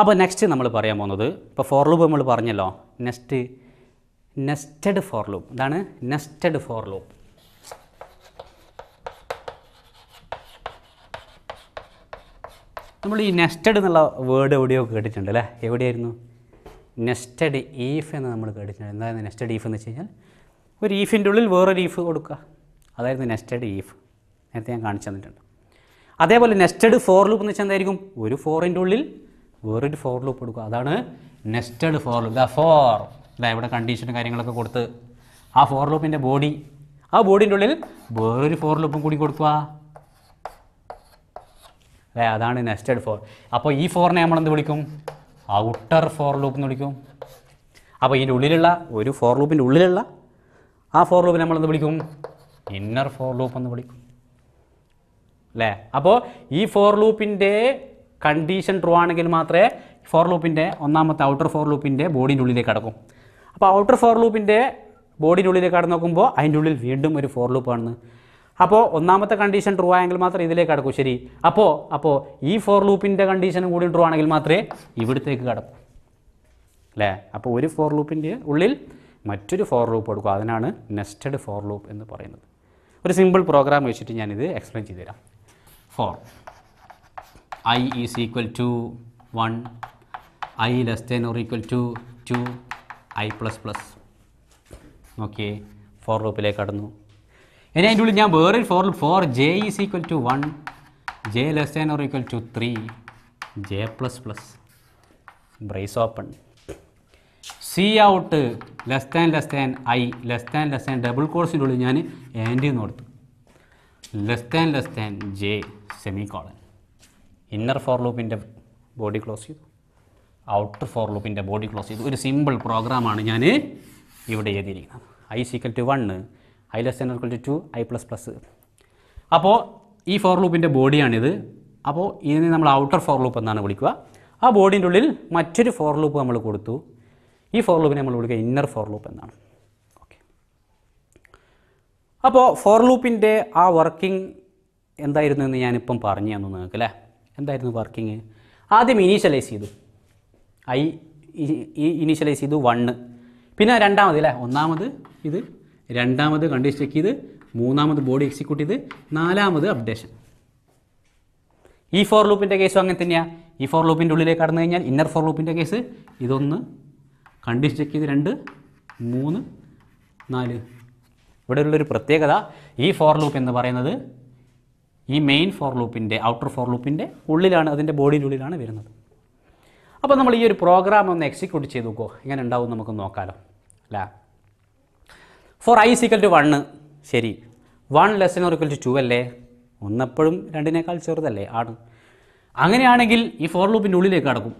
അപ്പോൾ നെക്സ്റ്റ് നമ്മൾ പറയാൻ പോകുന്നത് ഇപ്പോൾ ഫോർ ലൂപ്പ് നമ്മൾ പറഞ്ഞല്ലോ നെസ്റ്റഡ് ഫോർ ലൂപ്പ്. ഇതാണ് നെസ്റ്റഡ് ഫോർ ലൂപ്പ്. നമ്മൾ ഈ നെസ്റ്റഡ് എന്നുള്ള വേർഡ് എവിടെയോ കേട്ടിട്ടുണ്ട് അല്ലേ? എവിടെയായിരുന്നു? നെസ്റ്റഡ് ഈഫ് എന്ന് നമ്മൾ കേട്ടിട്ടുണ്ട്. എന്തായിരുന്നു നെസ്റ്റഡ് ഈഫ് എന്ന് വെച്ച് കഴിഞ്ഞാൽ ഒരു ഈഫിൻ്റെ ഉള്ളിൽ വേറൊരു ഈഫ് കൊടുക്കുക, അതായിരുന്നു നെസ്റ്റഡ് ഈഫ്. നേരത്തെ ഞാൻ കാണിച്ചു തന്നിട്ടുണ്ട്. അതേപോലെ നെസ്റ്റഡ് ഫോർ ലൂപ്പ് എന്ന് വെച്ചാൽ എന്തായിരിക്കും? ഒരു ഫോറിൻ്റെ ഉള്ളിൽ വേറൊരു ഫോർ ലൂപ്പ് കൊടുക്കുക, അതാണ് nested for loop. The for ഇതാ ഇവിടെ കണ്ടീഷനും കാര്യങ്ങളൊക്കെ കൊടുത്ത് ആ ഫോർ ലൂപ്പിൻ്റെ ബോഡി, ആ ബോഡീൻ്റെ ഉള്ളിൽ വേറൊരു ഫോർ ലൂപ്പും കൂടി കൊടുക്കുക, അല്ലേ? അതാണ് നെസ്റ്റഡ് ഫോർ. അപ്പോൾ ഈ ഫോറിനെ നമ്മളെന്ത് വിളിക്കും? ഔട്ടർ ഫോർ ലൂപ്പ് എന്ന് വിളിക്കും. അപ്പോൾ ഇതിൻ്റെ ഉള്ളിലുള്ള ഒരു ഫോർ ലൂപ്പിൻ്റെ ഉള്ളിലുള്ള ആ ഫോർ ലൂപ്പിനെ നമ്മളെന്ത് വിളിക്കും? ഇന്നർ ഫോർ ലൂപ്പ് എന്ന് വിളിക്കും, അല്ലേ? അപ്പോൾ ഈ ഫോർ ലൂപ്പിൻ്റെ കണ്ടീഷൻ ട്രൂ ആണെങ്കിൽ മാത്രമേ ഫോർ ലൂപ്പിൻ്റെ ഒന്നാമത്തെ ഔട്ടർ ഫോർ ലൂപ്പിൻ്റെ ബോഡിൻ്റെ ഉള്ളിലേക്ക് കടക്കും. അപ്പോൾ ഔട്ടർ ഫോർ ലൂപ്പിൻ്റെ ബോഡിൻ്റെ ഉള്ളിലേക്ക് കടന്നു നോക്കുമ്പോൾ അതിൻ്റെ ഉള്ളിൽ വീണ്ടും ഒരു ഫോർ ലൂപ്പാണെന്ന്. അപ്പോൾ ഒന്നാമത്തെ കണ്ടീഷൻ ട്രൂ ആയെങ്കിൽ മാത്രമേ ഇതിലേക്ക് കടക്കൂ, ശരി. അപ്പോൾ ഈ ഫോർ ലൂപ്പിൻ്റെ കണ്ടീഷനും കൂടി ട്രൂ ആണെങ്കിൽ മാത്രമേ ഇവിടത്തേക്ക് കടക്കൂ, അല്ലേ? അപ്പോൾ ഒരു ഫോർ ലൂപ്പിൻ്റെ ഉള്ളിൽ മറ്റൊരു ഫോർ ലൂപ്പ് കൊടുക്കുക, അതിനാണ് നെസ്റ്റഡ് ഫോർ ലൂപ്പ് എന്ന് പറയുന്നത്. ഒരു സിമ്പിൾ പ്രോഗ്രാം വെച്ചിട്ട് ഞാനിത് എക്സ്പ്ലെയിൻ ചെയ്തു തരാം. For i is equal to 1, i less than or equal to 2, i plus plus. Okay, for ലൂപ്പിലേക്ക് കടന്നു. ഇനി അതിൻ്റെ ഉള്ളിൽ ഞാൻ വേറൊരു for loop for J is equal to 1, J less than or equal to 3, J plus plus, brace open, C out less than I less than double കോഴ്സിൻ്റെ ഉള്ളിൽ ഞാൻ ആൻഡ് എന്ന് കൊടുത്തു, less than J semicolon. Inner for ലൂപ്പിൻ്റെ body close ചെയ്തു, outer for ലൂപ്പിൻ്റെ body close ചെയ്തു. ഒരു സിമ്പിൾ പ്രോഗ്രാമാണ് ഞാൻ ഇവിടെ എഴുതിയിരിക്കുന്നത്. I equal to 1, I less than or equal to 2, I plus plus. അപ്പോൾ ഈ ഫോർ ലൂപ്പിൻ്റെ ബോഡിയാണിത്. അപ്പോൾ ഇതിനെ നമ്മൾ ഔട്ടർ ഫോർ ലൂപ്പ് എന്നാണ് വിളിക്കുക. ആ ബോഡിൻ്റെ ഉള്ളിൽ മറ്റൊരു ഫോർ ലൂപ്പ് നമ്മൾ കൊടുത്തു, ഈ ഫോർ ലൂപ്പിനെ നമ്മൾ വിളിക്കുക ഇന്നർ ഫോർ ലൂപ്പ് എന്നാണ്. ഓക്കെ, അപ്പോൾ ഫോർ ലൂപ്പിൻ്റെ ആ വർക്കിംഗ് എന്തായിരുന്നു എന്ന് ഞാനിപ്പം പറഞ്ഞു തന്നു നിങ്ങൾക്ക്, അല്ലേ? എന്തായിരുന്നു വർക്കിംഗ്? ആദ്യം ഇനീഷ്യലൈസ് ചെയ്തു, ഐ ഇനീഷ്യലൈസ് ചെയ്തു 1, പിന്നെ രണ്ടാമത്, അല്ലേ? ഒന്നാമത് ഇത്, രണ്ടാമത് കണ്ടീഷൻ ചെക്ക് ചെയ്ത്, മൂന്നാമത് ബോഡി എക്സിക്യൂട്ട് ചെയ്ത്, നാലാമത് അപ്ഡേഷൻ. ഈ ഫോർ ലൂപ്പിൻ്റെ കേസും അങ്ങനെ തന്നെയാണ്. ഈ ഫോർ ലൂപ്പിൻ്റെ ഉള്ളിലേക്ക് കടന്നു കഴിഞ്ഞാൽ ഇന്നർ ഫോർ ലൂപ്പിൻ്റെ കേസ് ഇതൊന്ന്, കണ്ടീഷൻ ചെക്ക് ചെയ്ത് 2, 3, 4. ഇവിടെ ഉള്ളൊരു പ്രത്യേകത, ഈ ഫോർ ലൂപ്പ് എന്ന് പറയുന്നത് ഈ മെയിൻ ഫോർ ലൂപ്പിൻ്റെ ഔട്ടർ ഫോർ ലൂപ്പിൻ്റെ ഉള്ളിലാണ്, അതിൻ്റെ ബോഡിയുടെ ഉള്ളിലാണ് വരുന്നത്. അപ്പോൾ നമ്മൾ ഈ ഒരു പ്രോഗ്രാം ഒന്ന് എക്സിക്യൂട്ട് ചെയ്ത് നോക്കുമോ, എങ്ങനെ ഉണ്ടാവും നമുക്ക് നോക്കാമല്ലോ, അല്ലേ? ഫോർ ഐ ഈക്വൽ ടു 1, ശരി. 1 less than or equal to 2 അല്ലേ? 1 എപ്പോഴും 2നേക്കാൾ ചെറുതല്ലേ? ആണ്. അങ്ങനെയാണെങ്കിൽ ഈ ഫോർ ലൂപ്പിൻ്റെ ഉള്ളിലേക്ക് കടക്കും,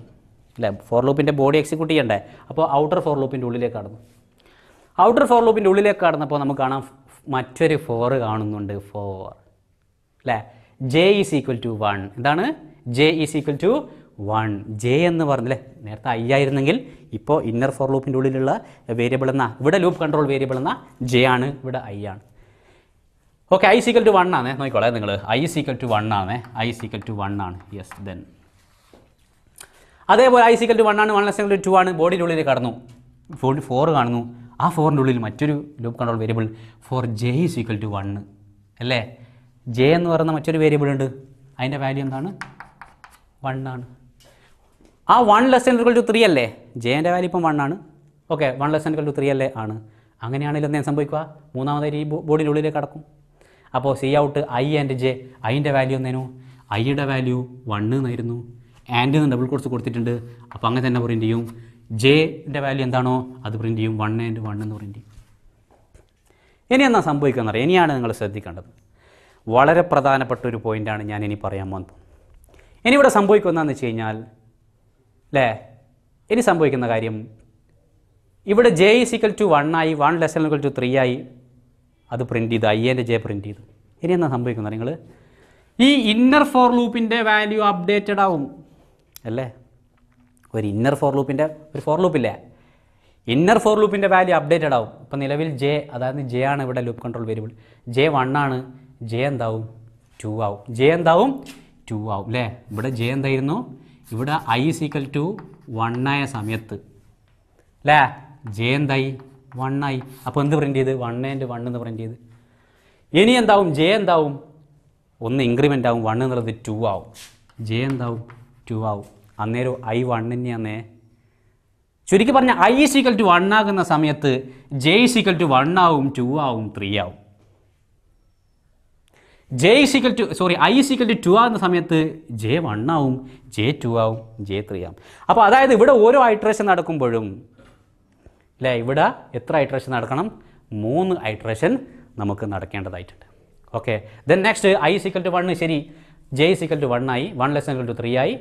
അല്ലേ? ഫോർ ലൂപ്പിൻ്റെ ബോഡി എക്സിക്യൂട്ട് ചെയ്യണ്ടേ? അപ്പോൾ ഔട്ടർ ഫോർ ലൂപ്പിൻ്റെ ഉള്ളിലേക്ക് കടന്നു. ഔട്ടർ ഫോർ ലൂപ്പിൻ്റെ ഉള്ളിലേക്ക് കടന്നപ്പോൾ നമുക്ക് കാണാം മറ്റൊരു 4 കാണുന്നുണ്ട്, 4, അല്ലേ? J is equal to 1. എന്താണ് J is equal to 1? J എന്ന് പറഞ്ഞില്ലേ, നേരത്തെ ഐ ആയിരുന്നെങ്കിൽ ഇപ്പോൾ ഇന്നർ ഫോർ ലൂപ്പിൻ്റെ ഉള്ളിലുള്ള വേരിയബിൾ എന്ന, ഇവിടെ ലൂപ്പ് കൺട്രോൾ വേരിയബിൾ എന്ന ജെ ആണ്, ഇവിടെ ഐ ആണ്. ഓക്കെ, ഐ ഈക്വൽ ടു 1 ആണേ, നോക്കിക്കോളെ നിങ്ങൾ, ഐ ഈക്വൽ ടു 1 ആണേ, ഐ ഈക്വൽ ടു 1 ആണ്. യെസ്, ദെൻ അതേപോലെ ഐ ഈക്വൽ ടു 1 ആണ്, 1 ലെസ് ദാൻ 2 ആണ്, ബോഡിയുടെ ഉള്ളിൽ കടന്നു, 4 കാണുന്നു. ആ 4ൻ്റെ ഉള്ളിൽ മറ്റൊരു loop control variable 4 J equal to 1 അല്ലേ? ജെ എന്ന് പറയുന്ന മറ്റൊരു വേരിയബിൾ ഉണ്ട്, അതിൻ്റെ വാല്യൂ എന്താണ്? 1 ആണ്. ആ 1 ലെസ് ദാൻ ഈക്വൽ ടു 3 അല്ലേ? ജെൻ്റെ വാല്യൂ ഇപ്പം 1 ആണ്. Okay, 1 less than equal to 3 അല്ലേ? ആണ്. അങ്ങനെയാണെങ്കിൽ എന്ത് സംഭവിക്കുക? മൂന്നാമതായി ഈ ബോഡിൻ്റെ ഉള്ളിലേക്ക് കടക്കും. അപ്പോൾ C out I and J, അതിൻ്റെ വാല്യൂ എന്നേനു? ഐയുടെ വാല്യൂ 1 എന്നായിരുന്നു, ആൻഡ് എന്ന് ഡബിൾ കോഴ്സ് കൊടുത്തിട്ടുണ്ട്. അപ്പോൾ അങ്ങനെ തന്നെ പ്രിൻ്റ് ചെയ്യും. ജെൻ്റെ വാല്യൂ എന്താണോ അത് പ്രിൻ്റ് ചെയ്യും, 1 ആൻഡ് 1 എന്ന് പ്രിൻ്റ് ചെയ്യും. ഇനി എന്നാ സംഭവിക്കുന്നത് അറിയാം, ഇനിയാണ് നിങ്ങൾ ശ്രദ്ധിക്കേണ്ടത്. വളരെ പ്രധാനപ്പെട്ട ഒരു പോയിൻ്റാണ് ഞാൻ ഇനി പറയാൻ പോകുന്നത്. ഇനി ഇവിടെ സംഭവിക്കുന്നതെന്ന് വെച്ച് കഴിഞ്ഞാൽ, അല്ലേ, ഇനി സംഭവിക്കുന്ന കാര്യം, ഇവിടെ ജെ ഈക്വൽ ടു 1 ആയി, 1 ലെസ് ദാൻ ഈക്വൽ ടു 3 ആയി, അത് പ്രിൻ്റ് ചെയ്തു, ഐൻ്റെ ജെ പ്രിൻ്റ് ചെയ്തു. ഇനി എന്നാ സംഭവിക്കുന്നത്? നിങ്ങൾ ഈ ഇന്നർ ഫോർ ലൂപ്പിൻ്റെ വാല്യൂ അപ്ഡേറ്റഡ് ആവും അല്ലേ? ഒരു ഇന്നർ ഫോർ ലൂപ്പിൻ്റെ ഒരു ഫോർ ലൂപ്പില്ലേ, ഇന്നർ ഫോർ ലൂപ്പിൻ്റെ വാല്യൂ അപ്ഡേറ്റഡ് ആവും. ഇപ്പോൾ നിലവിൽ ജെ, അതായത് ജെ ആണ് ഇവിടെ ലൂപ്പ് കൺട്രോൾ വേരിയബിൾ, ജെ 1 ആണ്, ജെ എന്താവും? 2 ആവും. ജെ എന്താവും? 2 ആവും അല്ലേ? ഇവിടെ ജെ എന്തായിരുന്നു? ഇവിടെ I is equal to 1 ആയ സമയത്ത് അല്ലേ j എന്തായി 1 ആയി അപ്പോൾ എന്ത് പ്രിന്റ് ചെയ്തു 1 എന്ന് പ്രിന്റ് ചെയ്തു ഇനി എന്താവും j എന്താവും ഒന്ന് ഇൻക്രിമെന്റ് ആവും 1 എന്നുള്ളത് 2 ആവും j എന്താവും 2 ആവും അന്നേരം I 1 തന്നെയാണ് ചുരുക്കി പറഞ്ഞാൽ I is equal to 1 ആകുന്ന സമയത്ത് j is equal to 1 ആവും 2 ആവും 3 ആവും J is equal to, sorry, I is equal to 2 ആകുന്ന സമയത്ത് J1 ആവും J2 ആവും J3 ആവും അപ്പോൾ അതായത് ഇവിടെ ഓരോ ഐറ്ററേഷൻ നടക്കുമ്പോഴും അല്ലേ ഇവിടെ എത്ര ഐറ്ററേഷൻ നടക്കണം 3 ഐറ്ററേഷൻ നമുക്ക് നടക്കേണ്ടതായിട്ടുണ്ട് okay then next I is equal to 1 ശരി J is equal to 1 ആയി 1 less than equal to 3 ആയി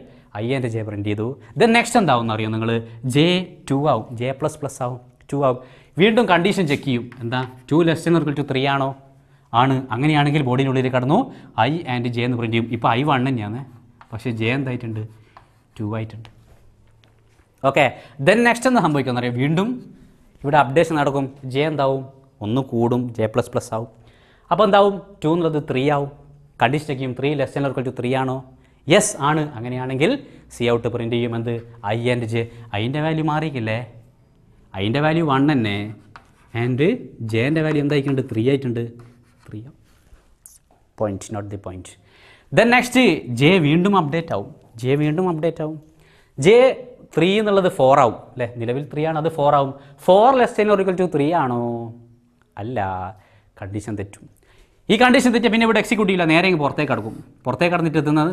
I and J പ്രിന്റ് ചെയ്തു ദെൻ നെക്സ്റ്റ് എന്താവുമെന്ന് അറിയോ നിങ്ങൾ J2 ആവും J++ ആവും 2 ആവും വീണ്ടും കണ്ടീഷൻ ചെക്ക് ചെയ്യും എന്താ 2 less than equal to 3 ആണോ ആണ് അങ്ങനെയാണെങ്കിൽ ബോഡിനുള്ളിൽ കടന്നു I and J എന്ന് പ്രിന്റ് ചെയ്യും ഇപ്പോൾ I 1 തന്നെയാണ് പക്ഷേ J എന്തായിട്ടുണ്ട് 2 ആയിട്ടുണ്ട് ഓക്കെ ദെൻ നെക്സ്റ്റ് എന്താ സംഭവിക്കുന്നത് അറിയാം വീണ്ടും ഇവിടെ അപ്ഡേഷൻ നടക്കും J എന്താവും ഒന്ന് കൂടും J++ ആവും അപ്പോൾ എന്താവും 2 എന്നുള്ളത് 3 ആവും കണ്ടീഷൻ ചെക്ക് ചെയ്യും 3 ലെസ് ദാൻ ഈക്വൽ ടു 3 ആണോ യെസ് ആണ് അങ്ങനെയാണെങ്കിൽ സി ഔട്ട് പ്രിന്റ് ചെയ്യും എന്ത് I ആൻഡ് J അതിൻ്റെ വാല്യൂ മാറിയില്ലേ അതിൻ്റെ വാല്യൂ 1 തന്നെ ആൻഡ് ജേൻ്റെ വാല്യൂ എന്തായിട്ടുണ്ട് 3 ആയിട്ടുണ്ട് point not the point then next j വീണ്ടും അപ്ഡേറ്റ് ആവും j 3 എന്നുള്ളത് 4 ആവും അല്ലേ നിലവിൽ 3 ആണ് അത് 4 ആവും 4 less than or equal to 3 ആണോ അല്ല കണ്ടീഷൻ തെറ്റും ഈ കണ്ടീഷൻ തെറ്റിയാൽ പിന്നെ ഇവിടെ എക്സിക്യൂട്ട് ചെയ്യില്ല നേരെ പുറത്തേക്ക് കടക്കും പുറത്തേക്ക് കടന്നിട്ട് എത്തുന്നത്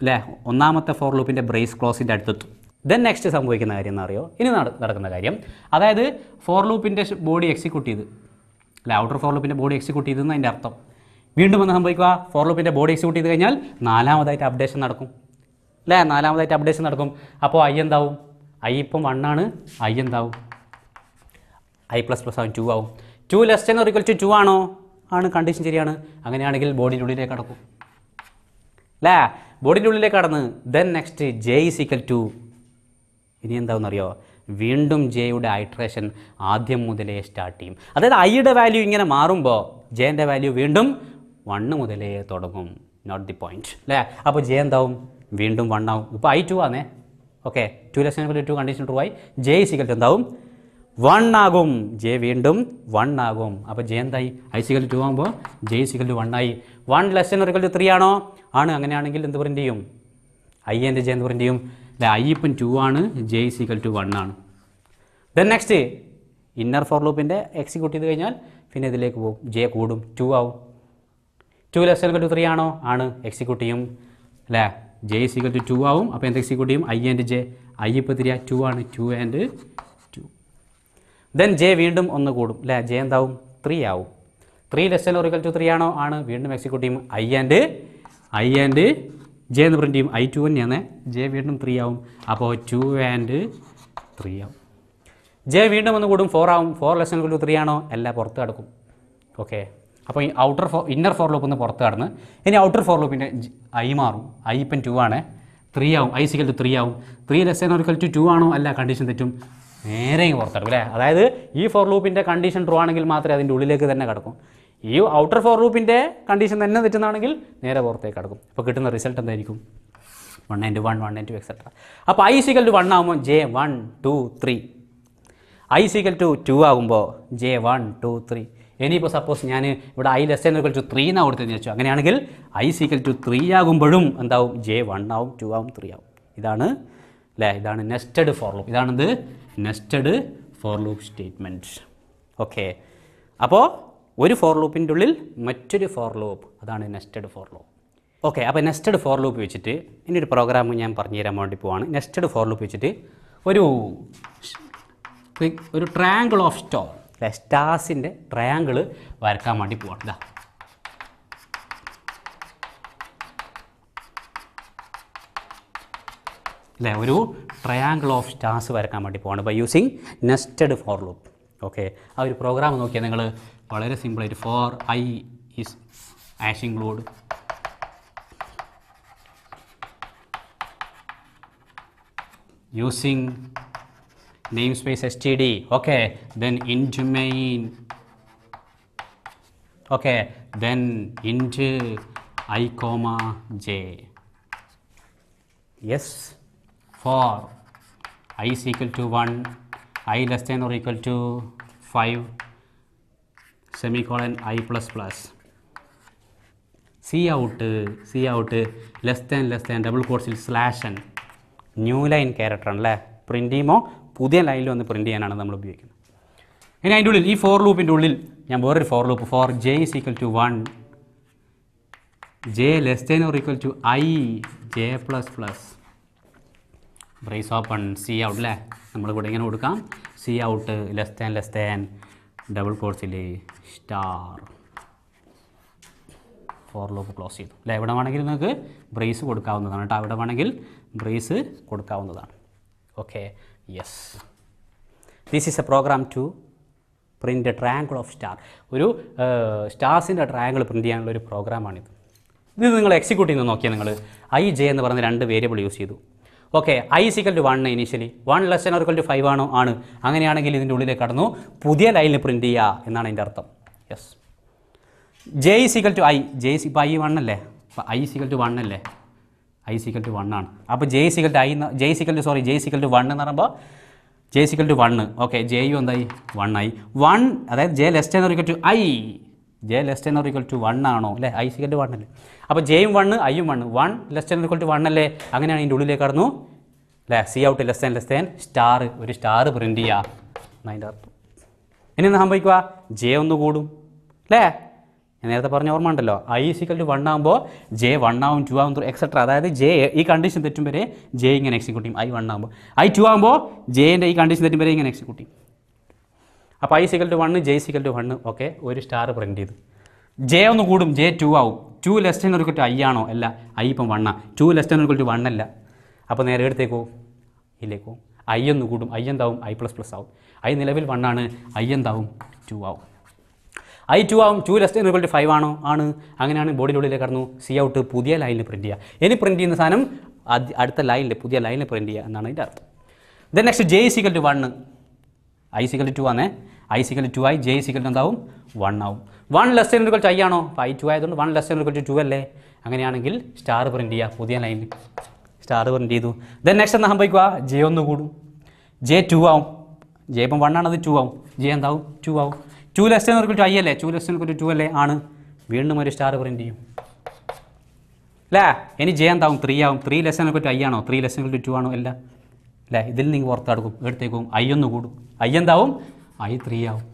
അല്ലേ ഒന്നാമത്തെ ഫോർ ലൂപ്പിൻ്റെ ബ്രേസ് ക്ലോസിൻ്റെ അടുത്തെത്തും ദെൻ നെക്സ്റ്റ് സംഭവിക്കുന്ന കാര്യം എന്ന് അറിയോ ഇനി നടക്കുന്ന കാര്യം അതായത് ഫോർ ലൂപ്പിൻ്റെ ബോഡി എക്സിക്യൂട്ട് ചെയ്ത് അല്ല ഔട്ടർ ഫോർ ലൂപ്പിൻ്റെ ബോഡി എക്സിക്യൂട്ട് ചെയ്തെന്ന് അതിൻ്റെ അർത്ഥം വീണ്ടും ഒന്ന് സംഭവിക്കുക ഫോർ ലൂപ്പിൻ്റെ ബോഡി എക്സിക്യൂട്ട് ചെയ്ത് കഴിഞ്ഞാൽ നാലാമതായിട്ട് അപ്ഡേഷൻ നടക്കും അല്ലേ അപ്പോൾ I എന്താവും I ഇപ്പം 1 ആണ് I എന്താവും I പ്ലസ് പ്ലസ് ആവും 2 ആവും 2 less than or equal to 2 ആണോ ആണ് കണ്ടീഷൻ ശരിയാണ് അങ്ങനെയാണെങ്കിൽ ബോഡിൻ്റെ ഉള്ളിലേക്ക് കടക്കും അല്ലേ ബോഡിൻ്റെ ഉള്ളിലേക്ക് കടന്ന് then next J is equal to ഇനി എന്താവുമെന്നറിയോ വീണ്ടും ജെയുടെ ഐട്രേഷൻ ആദ്യം മുതലേ സ്റ്റാർട്ട് ചെയ്യും അതായത് ഐയുടെ വാല്യൂ ഇങ്ങനെ മാറുമ്പോൾ ജെൻ്റെ വാല്യൂ വീണ്ടും 1 മുതലേ തുടങ്ങും നോട്ട് ദി പോയിൻറ്റ് അല്ലേ അപ്പോൾ ജെ എന്താവും വീണ്ടും 1 ആവും ഇപ്പോൾ I 2 ആണേ ഓക്കെ 2 കണ്ടീഷൻ ട്രൂ ആയി ജെ സിക്കൽ എന്താവും 1 ആകും ജെ വീണ്ടും 1 ആകും അപ്പോൾ ജെ എന്തായി I സിക്കൽ 2 ആകുമ്പോൾ ജെ സിക്കൽ 1 ആയി 1 less than or equal to 3 ആണോ ആണ് അങ്ങനെയാണെങ്കിൽ എന്ത് പ്രിൻ്റ് ചെയ്യും I എൻ്റെ ജെ എന്ത് പ്രിൻ്റ് ചെയ്യും I ഇപ്പം 2 ആണ് J is equal to 1 ആണ് ദെൻ നെക്സ്റ്റ് ഇന്നർ ഫോർ ലൂപ്പിൻ്റെ എക്സിക്യൂട്ട് ചെയ്ത് കഴിഞ്ഞാൽ പിന്നെ ഇതിലേക്ക് പോകും J കൂടും 2 ആവും 2 less than or equal to 3 ആണോ ആണ് എക്സിക്യൂട്ട് ചെയ്യും അല്ലേ J is equal to 2 ആവും അപ്പോൾ എന്ത് എക്സിക്യൂട്ട് ചെയ്യും I ആൻഡ് J I ഇപ്പോൾ തിരിയാ 2 ആണ് 2 and 2 ദെൻ J വീണ്ടും 1 കൂടും അല്ലേ J എന്താവും 3 ആവും 3 less than or equal to 3 ആണോ ആണ് വീണ്ടും എക്സിക്യൂട്ട് ചെയ്യും I ആൻഡ് J എന്ന് പ്രിന്റ് ചെയ്യും I 2 തന്നെയാണ് J വീണ്ടും 3 ആവും അപ്പോൾ 2 and 3 ആവും J വീണ്ടും ഒന്ന് കൂടും 4 ആവും 4 less than or equal to 3 ആണോ എല്ലാം പുറത്ത് കടക്കും ഓക്കെ അപ്പോൾ ഈ ഇന്നർ ഫോർ ലൂപ്പ് ഒന്ന് പുറത്ത് കടന്ന് ഇനി ഔട്ടർ ഫോർ ലൂപ്പിൻ്റെ I മാറും I ഇപ്പം 2 ആണ് 3 ആവും I ഈക്വൽ ടു 3 ആവും 3 less than or equal to 2 ആണോ അല്ല കണ്ടീഷൻ തെറ്റും നേരെ പുറത്ത് കടക്കും അല്ലേ അതായത് ഈ ഫോർ ലൂപ്പിൻ്റെ കണ്ടീഷൻ ട്രൂ ആണെങ്കിൽ മാത്രമേ അതിൻ്റെ ഉള്ളിലേക്ക് തന്നെ കടക്കും ഈ ഔട്ടർ ഫോർ ലൂപ്പിൻ്റെ കണ്ടീഷൻ തന്നെ തെറ്റുന്നതാണെങ്കിൽ നേരെ പുറത്തേക്ക് കടക്കും അപ്പോൾ കിട്ടുന്ന റിസൾട്ട് എന്തായിരിക്കും 1 and 1, 1 and 2 എക്സെട്ര അപ്പോൾ I ഈസ് ഈക്വൽ ടു 1 ആകുമ്പോൾ J 1, 2, 3 I is equal to 2 ആകുമ്പോൾ J 1, 2, 3 ഇനിയിപ്പോൾ സപ്പോസ് ഞാൻ ഇവിടെ I less than equal to 3 എന്നാണ് കൊടുത്തതെന്ന് വെച്ചു അങ്ങനെയാണെങ്കിൽ I ഈസ് ഈക്വൽ ടു 3 ആകുമ്പോഴും എന്താവും J 1 ആവും 2 ആവും 3 ആവും ഇതാണ് അല്ലേ ഇതാണ് നെസ്റ്റഡ് ഫോർ ലൂപ്പ് ഇതാണെന്ത് nested for loop statement okay അപ്പോൾ ഒരു ഫോർ ലൂപ്പിൻ്റെ ഉള്ളിൽ മറ്റൊരു ഫോർ ലൂപ്പ് അതാണ് നെസ്റ്റഡ് ഫോർ ലൂപ്പ് ഓക്കെ അപ്പോൾ നെസ്റ്റഡ് ഫോർ ലൂപ്പ് വെച്ചിട്ട് ഇനി ഒരു പ്രോഗ്രാം ഞാൻ പറഞ്ഞു തരാൻ വേണ്ടി പോവാണ് നെസ്റ്റഡ് ഫോർ ലൂപ്പ് വെച്ചിട്ട് ഒരു ട്രയാങ്കിൾ ഓഫ് സ്റ്റാർ അല്ലെ സ്റ്റാർസിൻ്റെ ട്രയാങ്കിൾ വരക്കാൻ വേണ്ടി പോവാണ് ഇതാ അല്ലേ ഒരു ട്രയാങ്കിൾ ഓഫ് സ്റ്റാർസ് വരക്കാൻ വേണ്ടി പോവാണ് by using nested for loop okay ആ ഒരു പ്രോഗ്രാം നോക്കിയാൽ നിങ്ങൾ വളരെ സിമ്പിളായിട്ട് for I is hash include using namespace std okay then int main okay then int I, j yes for I is equal to 1, I less than or equal to 5, semicolon I plus plus. See out less than double quotes il slash n new line character alle print cheyumo pudhiya line il vannu print cheyanana nammal ubhayikkunnu. Ini ayinde ullil ee for loop inde ullil njan vera for loop for j is equal to 1 j less than or equal to I j plus plus brace open see out le nammal kuda ingane kodukam see out less than double quotes il star for loop close ചെയ്തു അല്ലേ. ഇവിടെ വേണമെങ്കിൽ നിങ്ങൾക്ക് brace കൊടുക്കാവുന്നതാണ് കേട്ടോ, ഇവിടെ വേണമെങ്കിൽ brace കൊടുക്കാവുന്നതാണ്. Okay yes, this is a program to print a triangle of star. ഒരു സ്റ്റാർസിൻ്റെ ട്രയാങ്കിൾ പ്രിൻറ്റ് ചെയ്യാനുള്ള ഒരു പ്രോഗ്രാമാണിത്. ഇത് നിങ്ങൾ എക്സിക്യൂട്ട് ചെയ്ത് നോക്കിയാൽ നിങ്ങൾ ഐ ജെ എന്ന് പറഞ്ഞ രണ്ട് വേരിയബിൾ യൂസ് ചെയ്തു. Okay I is equal to 1 initially, 1 less than or equal to 5 ആണോ? ആണ്. അങ്ങനെയാണെങ്കിൽ ഇതിൻ്റെ ഉള്ളിലേക്ക് കടന്നു പുതിയ ലൈനിൽ പ്രിൻറ്റ് ചെയ്യുക എന്നാണ് അതിൻ്റെ അർത്ഥം. Yes, j is equal to I, j is equal to 1 അല്ലേ, അപ്പോൾ I is equal to 1 അല്ലേ, I is equal to 1 ആണ്. അപ്പോൾ j is equal to I, j is equal to sorry j is equal to 1 എന്ന് പറയുമ്പോൾ j is equal to 1. Okay j യും എന്തായി 1 ആയി. 1 അതായത് j less than or equal to I, j less than or equal to 1 ആണോ അല്ലേ, I is equal to 1 അല്ലേ, അപ്പോൾ j യും 1 I യും 1, 1 less than or equal to 1 അല്ലേ, അങ്ങനെയാണ് ഇതിൻ്റെ ഉള്ളിലേക്ക് കടന്നു അല്ലേ see out less than star, ഒരു സ്റ്റാർ പ്രിൻറ്റ് ചെയ്യുക എന്നതിൻ്റെ അർത്ഥം. ഇനി എന്താ സംഭവിക്കുക, j ഒന്ന് കൂടും അല്ലേ, നേരത്തെ പറഞ്ഞ ഓർമ്മ ഉണ്ടല്ലോ ഐ ഈക്വൽ ടു 1 ആകുമ്പോൾ ജെ 1 ആവും, 2 ആവും എക്സെട്ര. അതായത് ജെ ഈ കണ്ടീഷൻ തെറ്റും വരെ ജെ ഇങ്ങനെ എക്സിക്യൂട്ട് ചെയ്യും. ഐ 1 ആകുമ്പോൾ ഐ 2 ആകുമ്പോൾ ജെൻ്റെ ഈ കണ്ടീഷൻ തെറ്റും വരെ ഇങ്ങനെ എക്സിക്യൂട്ട് ചെയ്യും. അപ്പോൾ I equal to 1 J equal to 1. Okay ഒരു സ്റ്റാർ പ്രിൻറ്റ് ചെയ്തു. ജെ ഒന്ന് കൂടും, ജെ 2 ആവും. 2 less than or equal to I ആണോ? അല്ല, ഐ ഇപ്പം 1 ആണ്. 2 less than or equal to 1 അല്ല. അപ്പോൾ നേരെ എടുത്തേക്കോ ഇതിലേക്കോ ഐ ഒന്ന് കൂടും, ഐ എന്താവും ഐ പ്ലസ് പ്ലസ് ആവും. ഐ നിലവിൽ 1 ആണ്, ഐ എന്താവും 2 ആവും. ഐ 2 ആവും, 2 ലെസ് ദാൻ ഈക്വൽ ടു 5 ആണോ? ആണ്. അങ്ങനെയാണ് ബോഡിയുടെ ഉള്ളിലേക്ക് കടന്നു സി ഔട്ട് പുതിയ ലൈനിൽ പ്രിൻറ്റ് ചെയ്യുക. ഇനി പ്രിൻറ്റ് ചെയ്യുന്ന സാധനം അടുത്ത ലൈനിൽ പുതിയ ലൈനിൽ പ്രിൻറ്റ് ചെയ്യുക എന്നാണ് അതിൻ്റെ അർത്ഥം. Then next J equal to 1, I equal to 2 ആണേ, ഐ ഈക്വൽ ടു 2 ആയി, ജെ ഈക്വൽ ടു എന്താവും 1 ആവും. 1 less than equal to I ആണോ? അപ്പോൾ ഐ 2 ആയതുകൊണ്ട് 1 ലെസ് ദാൻ ഈക്വൽ ടു 2 അല്ലേ, അങ്ങനെയാണെങ്കിൽ സ്റ്റാർ പ്രിൻറ്റ് ചെയ്യുക, പുതിയ ലൈനിൽ സ്റ്റാർ പ്രിൻറ്റ് ചെയ്തു. ദെൻ നെക്സ്റ്റ് എന്താ സംഭവിക്കുക, ജെ ഒന്ന് കൂടും, ജെ 2 ആവും. ജെ ഇപ്പം 1 ആണത് 2 ആവും, ജെ എന്താവും 2 ആവും. 2 less than or equal to I അല്ലേ, 2 ലെസ് ദാൻ ഈക്വൽ ടു 2 അല്ലേ, ആണ്. വീണ്ടും ഒരു സ്റ്റാർ പ്രിൻറ്റ് ചെയ്യും അല്ലേ. ഇനി ജെ എന്താവും 3 ആവും, 3 less than equal to I ആണോ? 3 ലെസ് ദാൻ ഈക്വൽ ടു 2 ആണോ? അല്ല അല്ലേ. ഇതിൽ നിങ്ങൾ പുറത്തെടുക്കും, എടുത്തേക്കും ഐ ഒന്ന് കൂടും, ഐ എന്താവും ഐ 3 ആവും.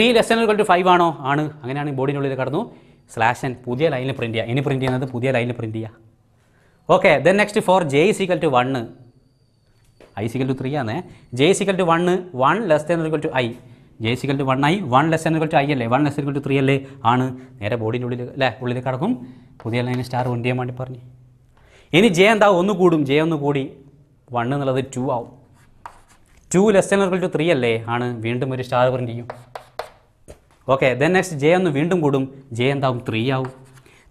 3 ലെസ് ദാൻ ഈക്വൽ ടു 5 ആണോ? ആണ്. അങ്ങനെയാണ് ബോഡിൻ്റെ ഉള്ളിൽ കടന്നു സ്ലാഷ് ആൻഡ് പുതിയ ലൈനിൽ പ്രിൻറ്റ് ചെയ്യുക. ഇനി പ്രിൻറ്റ് ചെയ്യുന്നത് പുതിയ ലൈനിൽ പ്രിൻറ്റ് ചെയ്യുക. Okay then next for J equal to 1, I equal to 3 ആണേ, J equal to 1, 1 less than equal to I, J equal to 1 ആയി, 1 less than equal to I അല്ലേ, 1 ലെസ് ദാൻ ഈക്വൽ ടു 3 അല്ലേ, ആണ്. നേരെ ബോഡിൻ്റെ ഉള്ളിൽ അല്ലേ ഉള്ളിൽ കടക്കും പുതിയ ലൈനിൽ സ്റ്റാർ പ്രിൻറ്റ് ചെയ്യാൻ വേണ്ടി പറഞ്ഞു. ഇനി ജെ എന്താ ഒന്ന് കൂടും, ജെ ഒന്ന് കൂടി 1 എന്നുള്ളത് 2 ആവും. 2 ലെസ് ദാൻ ഈക്വൽ ടു 3 അല്ലേ, ആണ്. വീണ്ടും ഒരു സ്റ്റാർ പ്രിൻറ്റ് ചെയ്യും. ഓക്കെ ദെൻ നെക്സ്റ്റ് ജെ ഒന്ന് വീണ്ടും കൂടും, ജെ എന്താവും 3 ആവും.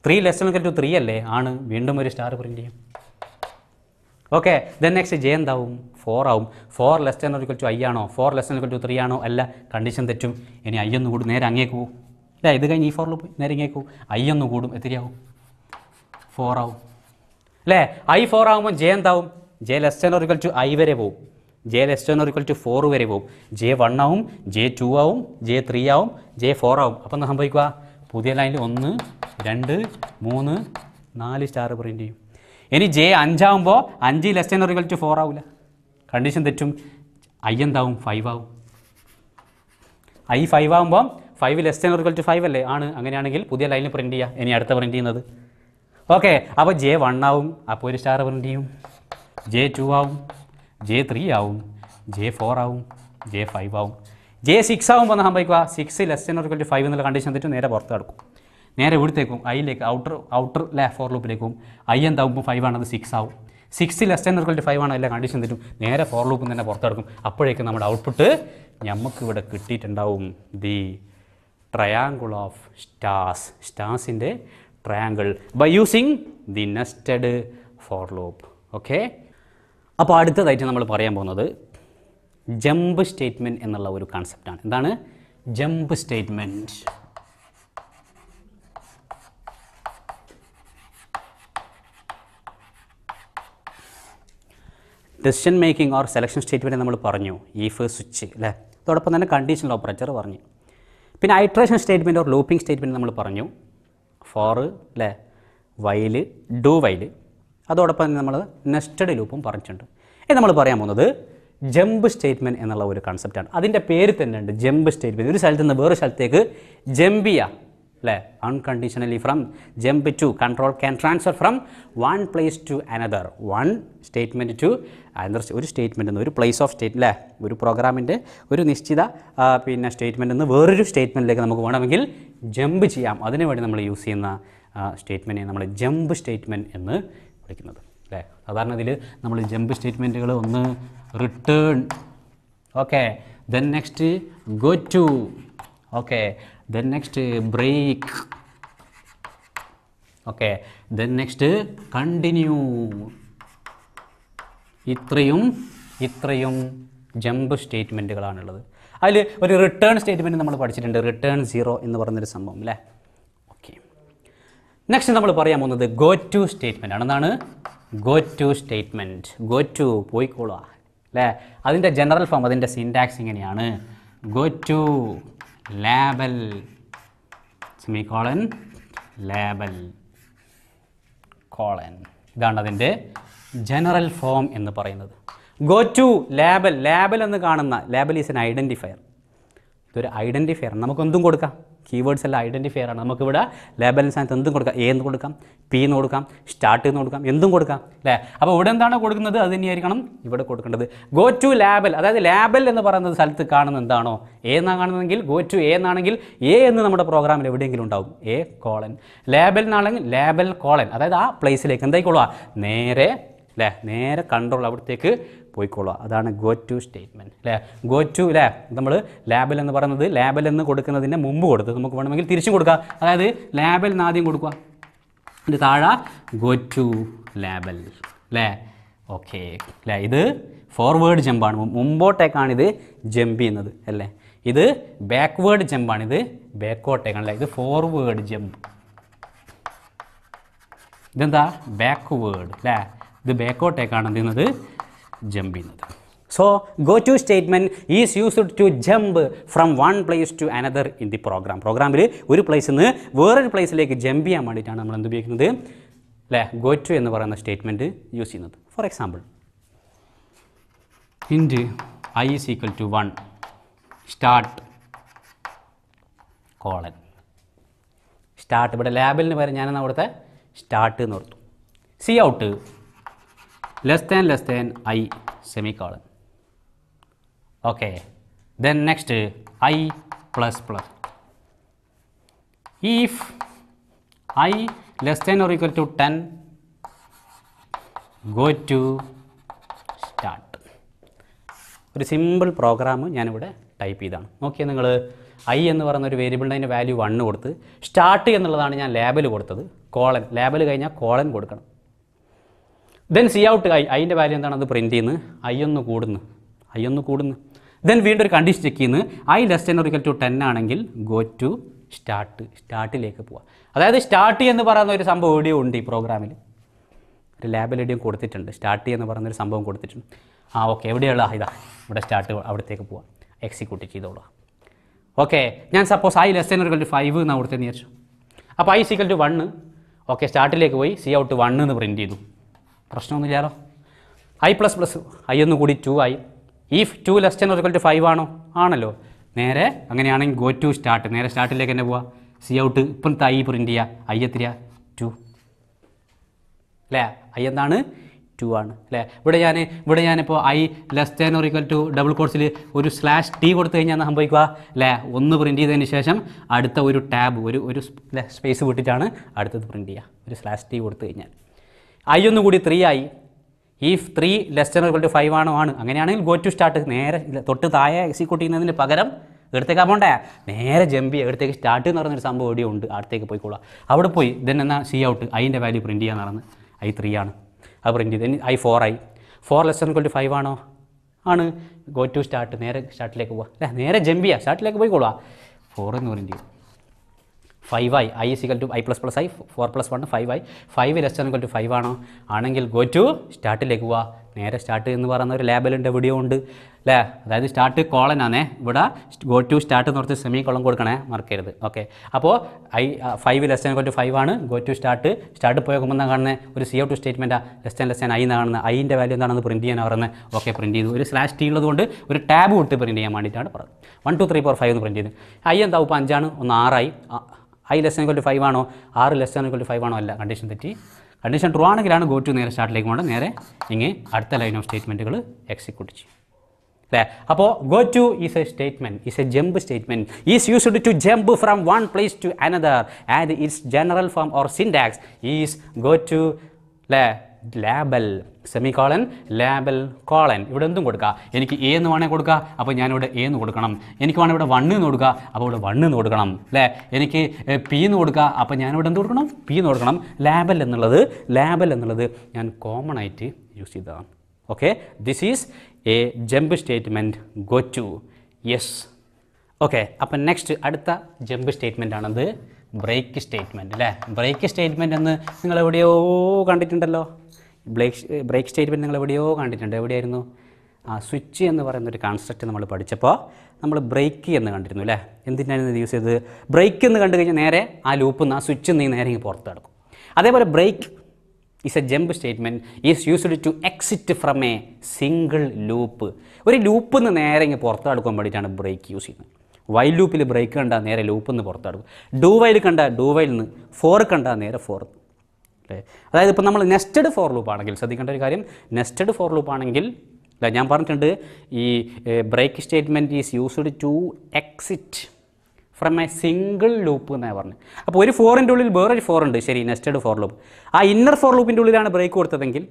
3 ലെസ് ദാൻ ഈക്വൽ ടു 3 അല്ലേ, ആണ്. വീണ്ടും ഒരു സ്റ്റാർ പ്രിൻറ്റ് ചെയ്യും. ഓക്കെ ദെൻ നെക്സ്റ്റ് ജെ എന്താവും 4 ആവും. 4 less than or equal to I ആണോ? 4 ലെസ് ദാൻ ഈക്വൽ ടു 3 ആണോ? അല്ല, കണ്ടീഷൻ തെറ്റും. ഇനി ഐ ഒന്ന് കൂടും, നേരെ അങ്ങേക്ക് പോകും അല്ലേ. ഇത് കഴിഞ്ഞ് ഈ ഫോറിൽ പോയി നേരെ അങ്ങേക്ക് പോകും, ഐ ഒന്ന് കൂടും, എത്രയാവും 4 ആവും അല്ലേ. ഐ 4 ആവുമ്പോൾ ജെ എന്താവും, J less than or equal to I വരെ പോകും, J less than or equal to 4 വരെ പോകും. ജെ 1 ആവും, ജെ 2 ആവും, ജെ 3 ആവും, ജെ 4 ആവും. അപ്പം എന്താ സംഭവിക്കുക, പുതിയ ലൈനിൽ 1, 2, 3, 4 സ്റ്റാർ പ്രിൻറ്റ് ചെയ്യും. ഇനി ജെ 5 ആവുമ്പോൾ 5 less than or equal to 4 ആവില്ല, കണ്ടീഷൻ തെറ്റും. ഐ എന്താവും 5 ആവും. ഐ 5 ആവുമ്പോൾ 5 less than or equal to 5 അല്ലേ, ആണ്. അങ്ങനെയാണെങ്കിൽ പുതിയ ലൈനിൽ പ്രിൻറ്റ് ചെയ്യുക. ഇനി അടുത്ത പ്രിൻറ്റ് ചെയ്യുന്നത് ഓക്കെ, അപ്പോൾ ജെ 1 ആവും, അപ്പോൾ ഒരു സ്റ്റാർ പ്രിൻറ്റ് ചെയ്യും. ജെ 2 ആവും, ജെ 3 ആവും, ജെ 4 ആവും, ജെ 5 ആവും. ജെ 6 ആവുമ്പോൾ സംഭവിക്കുക, 6 less than or equal to 5 എന്നുള്ള കണ്ടീഷൻ തെറ്റും. നേരെ പുറത്ത് കടക്കും, നേരെ ഇവിടുത്തേക്കും ഐയിലേക്ക് ഔട്ടർ ലേ ഫോർ ലൂപ്പിലേക്കും. ഐ എന്താവുമ്പോൾ 5 ആണത് 6 ആവും. 6 less than or equal to 5 ആണ്, എല്ലാ കണ്ടീഷൻ തെറ്റും. നേരെ ഫോർ ലൂപ്പിൽ തന്നെ പുറത്തെടുക്കും. അപ്പോഴേക്കും നമ്മുടെ ഔട്ട്പുട്ട് നമുക്കിവിടെ കിട്ടിയിട്ടുണ്ടാവും, ദി ട്രയാങ്കിൾ ഓഫ് സ്റ്റാർസ്, സ്റ്റാർസിൻ്റെ triangle by using the nested for loop. Okay അപ്പോൾ അടുത്തതായിട്ട് നമ്മൾ പറയാൻ പോകുന്നത് ജമ്പ് സ്റ്റേറ്റ്മെൻറ്റ് എന്നുള്ള ഒരു കൺസെപ്റ്റാണ്. എന്താണ് jump statement? decision making or selection statement ennu nammal paranju if switch alle thodoppam thana conditional operator paranju pinne iteration statement or looping statement nammal paranju for alle while do while adodoppam nammal nested loop um paranjichundu idu nammal parayan povunathu jump statement ennulla oru concept aanu adinte peru thenne undu jump statement oru sthalathu ninnu vera sthalatthekku jump cheya unconditionally from jump to control can transfer from one place to another one statement to another ഒരു statement എന്ന ഒരു place of state അല്ലേ ഒരു പ്രോഗ്രാമിൻ്റെ ഒരു നിശ്ചിത പിന്നെ statement എന്ന് വേറൊരു സ്റ്റേറ്റ്മെൻറ്റിലേക്ക് നമുക്ക് വേണമെങ്കിൽ ജമ്പ് ചെയ്യാം അതിനുവേണ്ടി നമ്മൾ യൂസ് ചെയ്യുന്ന സ്റ്റേറ്റ്മെൻറ്റിനെ നമ്മൾ ജമ്പ് സ്റ്റേറ്റ്മെൻറ്റ് എന്ന് വിളിക്കുന്നത് അല്ലേ സാധാരണ ഇതിൽ നമ്മൾ ജമ്പ് സ്റ്റേറ്റ്മെൻറ്റുകൾ ഒന്ന് return okay then next go to okay then next break okay then next continue ഇത്രയും ജമ്പ് സ്റ്റേറ്റ്മെൻറ്റുകളാണുള്ളത് അതിൽ ഒരു റിട്ടേൺ സ്റ്റേറ്റ്മെൻറ്റ് നമ്മൾ പഠിച്ചിട്ടുണ്ട് റിട്ടേൺ സീറോ എന്ന് പറഞ്ഞൊരു സംഭവം അല്ലേ ഓക്കെ നെക്സ്റ്റ് നമ്മൾ പറയാൻ പോകുന്നത് ഗോ ടു സ്റ്റേറ്റ്മെൻ്റ് ആണ് എന്താണ് go to statement go to പോയിക്കോളുക അല്ലേ അതിൻ്റെ ജനറൽ ഫോം അതിൻ്റെ സിൻടാക്സ് ഇങ്ങനെയാണ് go to label semicolon label colon ഇതാണ് അതിൻ്റെ ജനറൽ ഫോം എന്ന് പറയുന്നത് ഗോ ടു ലാബൽ ലാബൽ എന്ന് കാണുന്ന ലാബൽ ഈസ് എൻ ഐഡൻറ്റിഫയർ ഇതൊരു ഐഡൻറ്റിഫയർ നമുക്കെന്തും കൊടുക്കാം കീവേഡ്സ് എല്ലാം ഐഡൻറ്റിഫയർ ആണ് നമുക്കിവിടെ ലാബലിന് സ്ഥാനത്ത് എന്തും കൊടുക്കാം എ എന്ന് കൊടുക്കാം പി എന്ന് കൊടുക്കാം സ്റ്റാർട്ട് എന്ന് കൊടുക്കാം എന്തും കൊടുക്കാം അല്ലേ അപ്പോൾ ഇവിടെ എന്താണ് കൊടുക്കുന്നത് അത് തന്നെയായിരിക്കണം ഇവിടെ കൊടുക്കേണ്ടത് ഗോ ടു ലാബൽ അതായത് ലാബൽ എന്ന് പറയുന്നത് സ്ഥലത്ത് കാണുന്നത് എന്താണോ എ എന്നാണ് കാണുന്നതെങ്കിൽ ഗോ ടു എ എന്നാണെങ്കിൽ എ എന്ന് നമ്മുടെ പ്രോഗ്രാമിൽ എവിടെയെങ്കിലും ഉണ്ടാവും എ കോളൻ ലാബൽ എന്നാണെങ്കിൽ ലാബൽ കോളൻ അതായത് ആ പ്ലേസിലേക്ക് എന്തായിക്കൊള്ളുക നേരെ അല്ലേ നേരെ കൺട്രോൾ അവിടത്തേക്ക് പോയിക്കൊള്ളുക അതാണ് ഗോ ടു സ്റ്റേറ്റ്മെൻറ്റ് അല്ലേ ഗോ ടു അല്ലേ നമ്മൾ ലാബൽ എന്ന് പറയുന്നത് ലാബൽ എന്ന് കൊടുക്കുന്നതിൻ്റെ മുമ്പ് കൊടുത്ത് നമുക്ക് വേണമെങ്കിൽ തിരിച്ചും കൊടുക്കാം അതായത് ലാബൽ എന്ന് ആദ്യം കൊടുക്കുക അതിൻ്റെ താഴെ ഗോ ടു ലാബൽ അല്ലേ ഓക്കെ അല്ലേ ഇത് ഫോർവേഡ് ജമ്പാണ് മുമ്പോട്ടേക്കാണ് ഇത് ജമ്പ് ചെയ്യുന്നത് അല്ലേ ഇത് ബാക്ക്വേഡ് ജമ്പാണ് ഇത് ബാക്കോട്ടേക്കാണ് അല്ലേ ഇത് ഫോർവേഡ് ജമ്പ് ഇതെന്താ ബാക്ക്വേഡ് അല്ലേ ഇത് ബാക്കോട്ടേക്കാണ് എന്ത് ചെയ്യുന്നത് ജമ്പ് ചെയ്യുന്നത് so go to statement is used to jump from one place to another in the program പ്രോഗ്രാമിൽ ഒരു പ്ലേസിൽ നിന്ന് വേറൊരു പ്ലേസിലേക്ക് ജമ്പ് ചെയ്യാൻ വേണ്ടിയിട്ടാണ് നമ്മൾ എന്ത് ഉപയോഗിക്കുന്നത് അല്ലേ ഗോ ടു എന്ന് പറയുന്ന സ്റ്റേറ്റ്മെൻറ്റ് യൂസ് ചെയ്യുന്നത് for example int I is equal to 1 start colon start ഇവിടെ ലാബലിന് പകരം ഞാനെന്നാ അവിടുത്തെ സ്റ്റാർട്ട് എന്ന് ഓർത്തു C out less than I semicolon okay then next I plus plus if I less than or equal to 10 go to start ഒരു simple program ഞാനിവിടെ type ചെയ്താണ് നോക്കിയാൽ നിങ്ങൾ ഐ എന്ന് പറയുന്ന ഒരു വേരിയബിളിന് അതിൻ്റെ വാല്യൂ 1 കൊടുത്ത് സ്റ്റാർട്ട് എന്നുള്ളതാണ് ഞാൻ ലേബൽ കൊടുത്തത് കോളൻ ലേബൽ കഴിഞ്ഞാൽ കോളൻ കൊടുക്കണം ദെൻ സി ഔട്ട് ഐ അതിൻ്റെ വാല്യൂ എന്താണ് അത് പ്രിൻറ്റ് ചെയ്യുന്നത് ഐ ഒന്ന് കൂടുന്നു ദെൻ വീണ്ടും ഒരു കണ്ടീഷൻ ചെക്ക് ചെയ്യുന്നു I less than or equal to 10 ആണെങ്കിൽ ഗോ ടു സ്റ്റാർട്ടിലേക്ക് പോവുക അതായത് സ്റ്റാർട്ട് എന്ന് പറയുന്ന ഒരു സംഭവം എവിടെയും ഉണ്ട് ഈ പ്രോഗ്രാമിൽ ഒരു ലാബിൽ എവിടെയും കൊടുത്തിട്ടുണ്ട് സ്റ്റാർട്ട് എന്ന് പറയുന്നൊരു സംഭവം കൊടുത്തിട്ടുണ്ട് ആ ഓക്കെ എവിടെയുള്ള ഇതാ ഇവിടെ സ്റ്റാർട്ട് അവിടത്തേക്ക് പോവാം എക്സിക്യൂട്ട് ചെയ്തോളാം ഓക്കെ ഞാൻ suppose I less than or equal to 5 എന്ന് അവിടുത്തെ വിചാരിച്ചു അപ്പോൾ I is equal to 1 okay സ്റ്റാർട്ടിലേക്ക് പോയി സി ഔട്ട് 1 എന്ന് പ്രിൻറ്റ് ചെയ്തു പ്രശ്നമൊന്നുമില്ലാലോ ഐ പ്ലസ് പ്ലസ് ഐ ഒന്ന് കൂടി 2i if 2 less than or equal to 5 ആണല്ലോ നേരെ അങ്ങനെയാണെങ്കിൽ ഗോ ടു സ്റ്റാർട്ട് നേരെ സ്റ്റാർട്ടിലേക്ക് തന്നെ പോവാം സി ഔട്ട് ഇപ്പോഴത്തെ ഐ പ്രിൻറ്റ് ചെയ്യുക ഐ എത്തിരിക 2 അല്ലേ ഐ എന്താണ് 2 ആണ് അല്ലേ ഇവിടെ ഞാനിപ്പോൾ I less than or equal to double കോട്സിൽ ഒരു /t കൊടുത്തു കഴിഞ്ഞാൽ സംഭവിക്കുക അല്ലേ 1 പ്രിൻറ്റ് ചെയ്തതിന് ശേഷം അടുത്ത ഒരു ടാബ് ഒരു സ്പേസ് വിട്ടിട്ടാണ് അടുത്തത് പ്രിൻറ്റ് ചെയ്യുക ഒരു /t കൊടുത്തു കഴിഞ്ഞാൽ ഐ ഒന്ന് കൂടി 3i if 3 less than or equal to 5 ആണ് അങ്ങനെയാണെങ്കിൽ ഗോ ടു സ്റ്റാർട്ട് നേരെ തൊട്ട് താഴെ എക്സിക്യൂട്ട് ചെയ്യുന്നതിന് പകരം എടുത്തേക്ക് പോകണ്ടേ നേരെ ജമ്പ് ചെയ്യുക എടുത്തേക്ക് സ്റ്റാർട്ട് എന്ന് പറയുന്നൊരു സംഭവം എവിടെയും ഉണ്ട് അടുത്തേക്ക് പോയിക്കോളാം അവിടെ പോയി ദെൻ എന്നാൽ സി ഔട്ട് അതിൻ്റെ വാല്യൂ പ്രിൻറ്റ് ചെയ്യാൻ നടന്നത് ഐ 3 ആണ് അത് പ്രിൻറ്റ് ചെയ്ത് I 4 less than or equal to 5 ആണ് ഗോ ടു സ്റ്റാർട്ട് നേരെ സ്റ്റാർട്ടിലേക്ക് പോവുക അല്ലേ നേരെ ജമ്പ് ചെയ്യുക സ്റ്റാർട്ടിലേക്ക് പോയിക്കോളാം 4 എന്ന് പ്രിൻറ്റ് ചെയ്യും 5i i is equal to i plus plus i 4 plus 1 5i 5 less than or equal to 5 ആണെങ്കിൽ ഗോ ടു സ്റ്റാർട്ടിലേക്ക് പോവുക നേരെ സ്റ്റാർട്ട് എന്ന് പറയുന്ന ഒരു ലേബലിൻ്റെ വീഡിയോ ഉണ്ട് അല്ലേ. അതായത് സ്റ്റാർട്ട് കോളൻ ആണ്, ഇവിടെ ഗോ ടു സ്റ്റാർട്ട് എന്ന് പറഞ്ഞ് സെമി കോളം കൊടുക്കണേ, മറക്കരുത്. ഓക്കെ, അപ്പോൾ ഐ 5 ലെസ് താൻ ടു 5 ആണ് ഗോ ടു സ്റ്റാർട്ട്. സ്റ്റാർട്ട് പോയി നോക്കുമ്പോൾ എന്നാൽ കാണുന്നത് ഒരു സി ഔട്ട് സ്റ്റേറ്റ്മെൻറ്റാണ്, ലെസ് താൻ ഐ എന്നാണ് കാണുന്നത്. ഐൻ്റെ വാല്യൂ എന്താണെന്ന് പ്രിൻറ്റ് ചെയ്യാൻ പറയുന്നത്. ഓക്കെ, പ്രിൻറ്റ് ചെയ്തു. ഒരു സ്ലാഷ് ടി ഉള്ളതുകൊണ്ട് ഒരു ടാബ് കൊടുത്ത് പ്രിൻറ്റ് ചെയ്യാൻ വേണ്ടിയിട്ടാണ് പറഞ്ഞത്. 1 2 3 4 5 എന്ന് പ്രിൻറ്റ് ചെയ്ത്. ഐ എന്താവും ഇപ്പോൾ 5 ആണ്, ഒന്ന് 6 ആയി. I less than equal to 5 ആണോ, 6 ലെസ് താൻ ഈക്വൽ ടു 5 ആണോ, അല്ല, കണ്ടീഷൻ തെറ്റി. കണ്ടീഷൻ ട്രൂ ആണെങ്കിലാണ് ഗോ ടു നേരെ സ്റ്റാർട്ടിലേക്ക് പോകേണ്ടത്. നേരെ ഇങ്ങനെ അടുത്ത ലൈൻ ഓഫ് സ്റ്റേറ്റ്മെൻറ്റുകൾ എക്സിക്യൂട്ട് ചെയ്യും അല്ലേ. അപ്പോൾ go to is a statement, is a jump statement, is used to jump from one place to another and its general form or syntax is go to അല്ലേ, label semicolon label colon. ഇവിടെ എന്തും കൊടുക്കുക, എനിക്ക് A എന്ന് വേണേൽ കൊടുക്കുക, അപ്പോൾ ഞാനിവിടെ എ എന്ന് കൊടുക്കണം. എനിക്ക് വേണേൽ ഇവിടെ 1 എന്ന് കൊടുക്കുക, അപ്പോൾ ഇവിടെ 1 എന്ന് കൊടുക്കണം അല്ലേ. എനിക്ക് പി എന്ന് കൊടുക്കുക, അപ്പോൾ ഞാനിവിടെ എന്ത് കൊടുക്കണം, പി എന്ന് കൊടുക്കണം. ലാബൽ എന്നുള്ളത് ഞാൻ കോമൺ ആയിട്ട് യൂസ് ചെയ്തതാണ്. Okay, this is a jump statement go to. Yes, okay. അപ്പം നെക്സ്റ്റ് അടുത്ത ജമ്പ് സ്റ്റേറ്റ്മെൻ്റ് ആണത് ബ്രേക്ക് സ്റ്റേറ്റ്മെൻറ്റ് അല്ലേ. ബ്രേക്ക് സ്റ്റേറ്റ്മെൻറ്റ് എന്ന് നിങ്ങൾ എവിടെയോ കണ്ടിട്ടുണ്ടല്ലോ. ബ്രേക്ക് സ്റ്റേറ്റ്മെൻറ്റ് നിങ്ങൾ എവിടെയോ കണ്ടിട്ടുണ്ട്. എവിടെയായിരുന്നു? സ്വിച്ച് എന്ന് പറയുന്നൊരു കൺസെപ്റ്റ് നമ്മൾ പഠിച്ചപ്പോൾ നമ്മൾ ബ്രേക്ക് എന്ന് കണ്ടിരുന്നു അല്ലേ. എന്തിനാണ് യൂസ് ചെയ്തത്? ബ്രേക്ക് എന്ന് കണ്ടു കഴിഞ്ഞാൽ നേരെ ആ ലൂപ്പിൽ നിന്ന് ആ സ്വിച്ച് നീ നേരെ ഇങ്ങനെ പുറത്ത് കിടക്കും. അതേപോലെ break is a jump statement is used to exit from a single loop. ഒരു ലൂപ്പിൽ നിന്ന് നേരെ ഇങ്ങനെ പുറത്ത് കിടക്കാൻ വേണ്ടിയിട്ടാണ് ബ്രേക്ക് യൂസ് ചെയ്യുന്നത്. വൈൽ ലൂപ്പിൽ ബ്രേക്ക് കണ്ടാൽ നേരെ ലൂപ്പിൽ നിന്ന് പുറത്തെടുക്കും. ഡൂ വൈൽ കണ്ടാൽ ഡൂ വൈൽ നിന്ന്, ഫോർ കണ്ടാൽ നേരെ ഫോർ അല്ലേ. അതായത് ഇപ്പോൾ നമ്മൾ നെസ്റ്റഡ് ഫോർ ലൂപ്പാണെങ്കിൽ ശ്രദ്ധിക്കേണ്ട ഒരു കാര്യം, നെസ്റ്റഡ് ഫോർ ലൂപ്പാണെങ്കിൽ അല്ല, ഞാൻ പറഞ്ഞിട്ടുണ്ട് ഈ break statement is used to exit from a single loop എന്നാണ് പറഞ്ഞത്. അപ്പോൾ ഒരു ഫോറിൻ്റെ ഉള്ളിൽ വേറൊരു ഫോറുണ്ട്, ശരി, നെസ്റ്റഡ് ഫോർ ലൂപ്പ്. ആ ഇന്നർ ഫോർ ലൂപ്പിൻ്റെ ഉള്ളിലാണ് ബ്രേക്ക് കൊടുത്തതെങ്കിൽ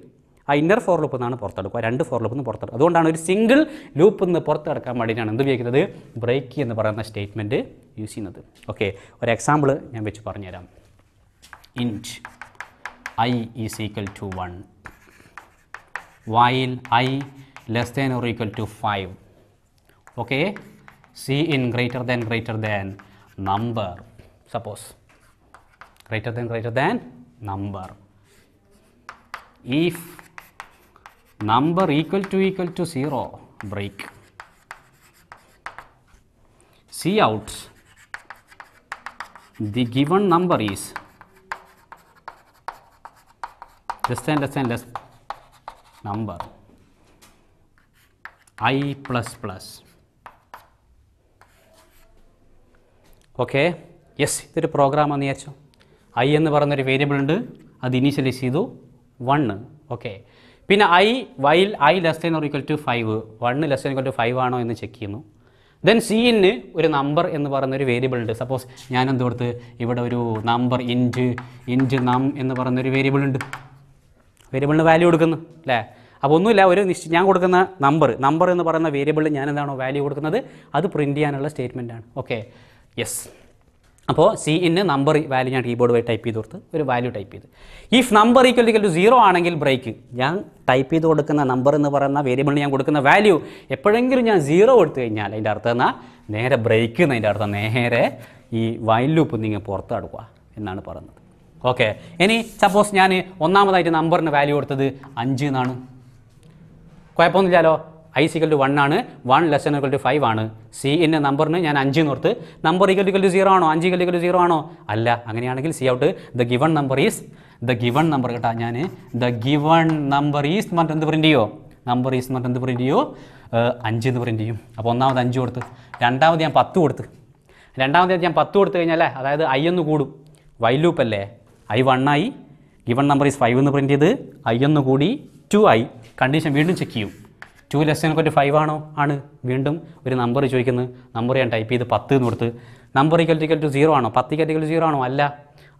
ആ ഇന്നർ ഫോർ ലൂപ്പ് നിന്നാണ് പുറത്തെടുക്കുക, 2 ഫോർ ലൂപ്പ് നിന്ന് പുറത്തെടുക്കുക. അതുകൊണ്ടാണ് ഒരു സിംഗിൾ ലൂപ്പ് നിന്ന് പുറത്തെടുക്കാൻ വേണ്ടിയിട്ടാണ് എന്ത് ഉപയോഗിക്കുന്നത്, ബ്രേക്ക് എന്ന് പറയുന്ന സ്റ്റേറ്റ്മെൻറ്റ് യൂസ് ചെയ്യുന്നത്. ഓക്കെ, ഒരു എക്സാമ്പിൾ ഞാൻ വെച്ച് പറഞ്ഞുതരാം. Int I is equal to 1 while I less than or equal to 5. Okay, see in greater than number. Suppose greater than number. If number equal to 0, break. See out the given number is less than number I ++. Okay. Yes, ഇതൊരു പ്രോഗ്രാമാണെന്ന് വിചാരിച്ചോ. I എന്ന് പറയുന്നൊരു variable ഉണ്ട്, അത് initialise ചെയ്തു 1. Okay, പിന്നെ I while I less than or equal to 5, 1 less than equal to 5 ആണോ എന്ന് ചെക്ക് ചെയ്യുന്നു. ദെൻ സി ഇന് ഒരു നമ്പർ എന്ന് പറയുന്ന ഒരു വേരിയബിൾ ഉണ്ട്. സപ്പോസ് ഞാൻ എന്ത് കൊടുത്ത് ഇവിടെ ഒരു നമ്പർ ഇൻറ്റ് നം എന്ന് പറയുന്നൊരു വേരിയബിളിന് വാല്യൂ കൊടുക്കുന്നു അല്ലേ. അപ്പോൾ ഒന്നുമില്ല, ഒരു ഞാൻ കൊടുക്കുന്ന നമ്പർ എന്ന് പറയുന്ന വേരിയബിളിൽ ഞാൻ എന്താണോ വാല്യൂ കൊടുക്കുന്നത് അത് പ്രിൻറ്റ് ചെയ്യാനുള്ള സ്റ്റേറ്റ്മെൻറ്റാണ്. Okay, yes. അപ്പോൾ സി ഇന് നമ്പർ വാല്യൂ ഞാൻ കീബോർഡ് വഴി ടൈപ്പ് ചെയ്ത് കൊടുത്ത് ഒരു വാല്യൂ ടൈപ്പ് ചെയ്ത് ഇഫ് നമ്പർ ഈക്വൽ ടു 0 ആണെങ്കിൽ ബ്രേക്ക്. ഞാൻ ടൈപ്പ് ചെയ്ത് കൊടുക്കുന്ന നമ്പർ എന്ന് പറയുന്ന വേരിയബിളിന് ഞാൻ കൊടുക്കുന്ന വാല്യൂ എപ്പോഴെങ്കിലും ഞാൻ 0 കൊടുത്തു കഴിഞ്ഞാൽ അതിൻ്റെ അർത്ഥം എന്നാൽ നേരെ ബ്രേക്ക് എന്ന്, അതിൻ്റെ അർത്ഥം നേരെ ഈ വൈൽ ലൂപ്പ് നിങ്ങൾ പുറത്തെടുക്കുക എന്നാണ് പറയുന്നത്. ഓക്കെ, ഇനി സപ്പോസ് ഞാൻ ഒന്നാമതായിട്ട് നമ്പറിന് വാല്യൂ കൊടുത്തത് 5 എന്നാണ്, കുഴപ്പമൊന്നുമില്ലല്ലോ. ഐ ഈക്വൽ ടു 1 ആണ്, 1 ലെസ് താൻ ഈക്വൽ ടു 5 ആണ്. സി ഇൻ്റെ നമ്പറിന് ഞാൻ 5 എന്ന് ഓർത്ത് നമ്പർ ഈക്വൽ ടു 0 ആണോ, 5 ഈക്വൽ ടു 0 ആണോ, അല്ല. അങ്ങനെയാണെങ്കിൽ C out the given number കേട്ടോ, ഞാൻ ദ ഗിവൺ നമ്പർ ഈസ് മറ്റ് എന്ത് പ്രിൻറ്റ് ചെയ്യോ, നമ്പർ ഈസ് മറ്റ് എന്ത് പ്രിൻറ്റ് ചെയ്യോ, 5 എന്ന് പ്രിൻറ്റ് ചെയ്യും. അപ്പോൾ ഒന്നാമത് 5 കൊടുത്ത്, രണ്ടാമത് ഞാൻ പത്ത് കൊടുത്ത് കഴിഞ്ഞാൽ അതായത് ഐ എന്ന് കൂടും, വൈ ലൂപ്പ് അല്ലേ. ഐ 1 ആയി, ഗിവൺ നമ്പർ ഈസ് 5 എന്ന് പ്രിൻറ്റ് ചെയ്ത് ഐ എന്ന് കൂടി 2 ആയി. കണ്ടീഷൻ വീണ്ടും ചെക്ക് ചെയ്യും, 2 ലെസ് താൻ ഈക്വൽ ടു 5 ആണോ, ആണ്. വീണ്ടും ഒരു നമ്പർ ചോദിക്കുന്നത്, നമ്പർ ഞാൻ ടൈപ്പ് ചെയ്ത് 10 എന്ന് കൊടുത്ത് നമ്പർ ഈക്വൽ ടു 0 ആണോ, 10 ഈക്വൽ ടു 0 ആണോ, അല്ല.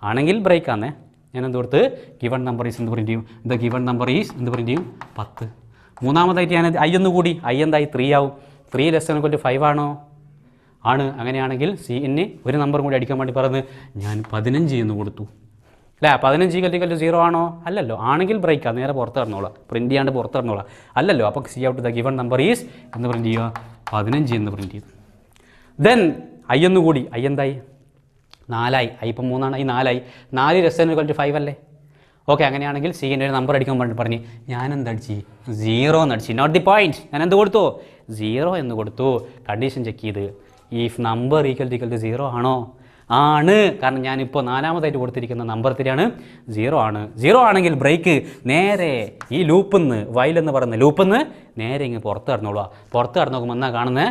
ആണെങ്കിൽ ബ്രേക്ക് ആണേ, ഞാൻ എന്ത് കൊടുത്ത് ഗിവൺ നമ്പർ ഈസ് എന്ത് പ്രിൻറ്റ് ചെയ്യും, ദ ഗിവൺ നമ്പർ ഈസ് എന്ത് പ്രിൻറ്റ് ചെയ്യും, 10. മൂന്നാമതായിട്ട് ഞാൻ ഐ എന്ന് കൂടി, ഐ എന്തായി 3 ആവും, 3 ലെസ് താൻ ഈക്വൽ ടു 5 ആണോ, ആണ്. അങ്ങനെയാണെങ്കിൽ സി എന്നെ ഒരു നമ്പറും കൂടി അടിക്കാൻ വേണ്ടി പറഞ്ഞ് ഞാൻ 15 എന്ന് കൊടുത്തു അല്ലേ. 15 ഈക്വൽ ടു 0 ആണോ, അല്ലല്ലോ. ആണെങ്കിൽ ബ്രേക്കാണ്, നേരെ പുറത്തിറന്നോളാം, പ്രിൻറ്റ് ചെയ്യാണ്ട് പുറത്തിറന്നോളാം, അല്ലല്ലോ. അപ്പോൾ C out the given number is എന്ന് പ്രിൻറ്റ് ചെയ്യുക, 15 എന്ന് പ്രിൻറ്റ് ചെയ്തു. ദെൻ ഐ എന്ന് കൂടി, ഐ എന്തായി 4 ആയി, ഐ ഇപ്പം 3 ആണ്, ഐ 4 ആയി, 4 ലെസ് താൻ ഈക്വൽ ടു 5 അല്ലേ. Okay, അങ്ങനെയാണെങ്കിൽ C ന്റെ ഒരു നമ്പർ അടിക്കാൻ പറഞ്ഞു. ഞാൻ എന്ത് അടിച്ചി? 0 എന്ന് അടിച്ചി. Not the point. ഞാൻ എന്ത് കൊടുത്തു? 0 എന്ന് കൊടുത്തു. കണ്ടീഷൻ ചെക്ക് ചെയ്തു. If number equal to 0 ആണോ? ആണ്. കാരണം ഞാൻ ഇപ്പോൾ നാലാമതായിട്ട് കൊടുത്തിരിക്കുന്ന നമ്പർ 3 ആണ് 0 ആണ്. 0 ആണെങ്കിൽ ബ്രേക്ക് നേരെ ഈ ലൂപ്പിൽ നിന്ന് വൈൽ എന്ന് പറയുന്ന ലൂപ്പിൽ നിന്ന് നേരെ ഇങ്ങ് പുറത്ത് കടന്നോളൂ. പുറത്ത് കടന്നോക്കുമ്പോൾ എന്നാ കാണുന്നത്?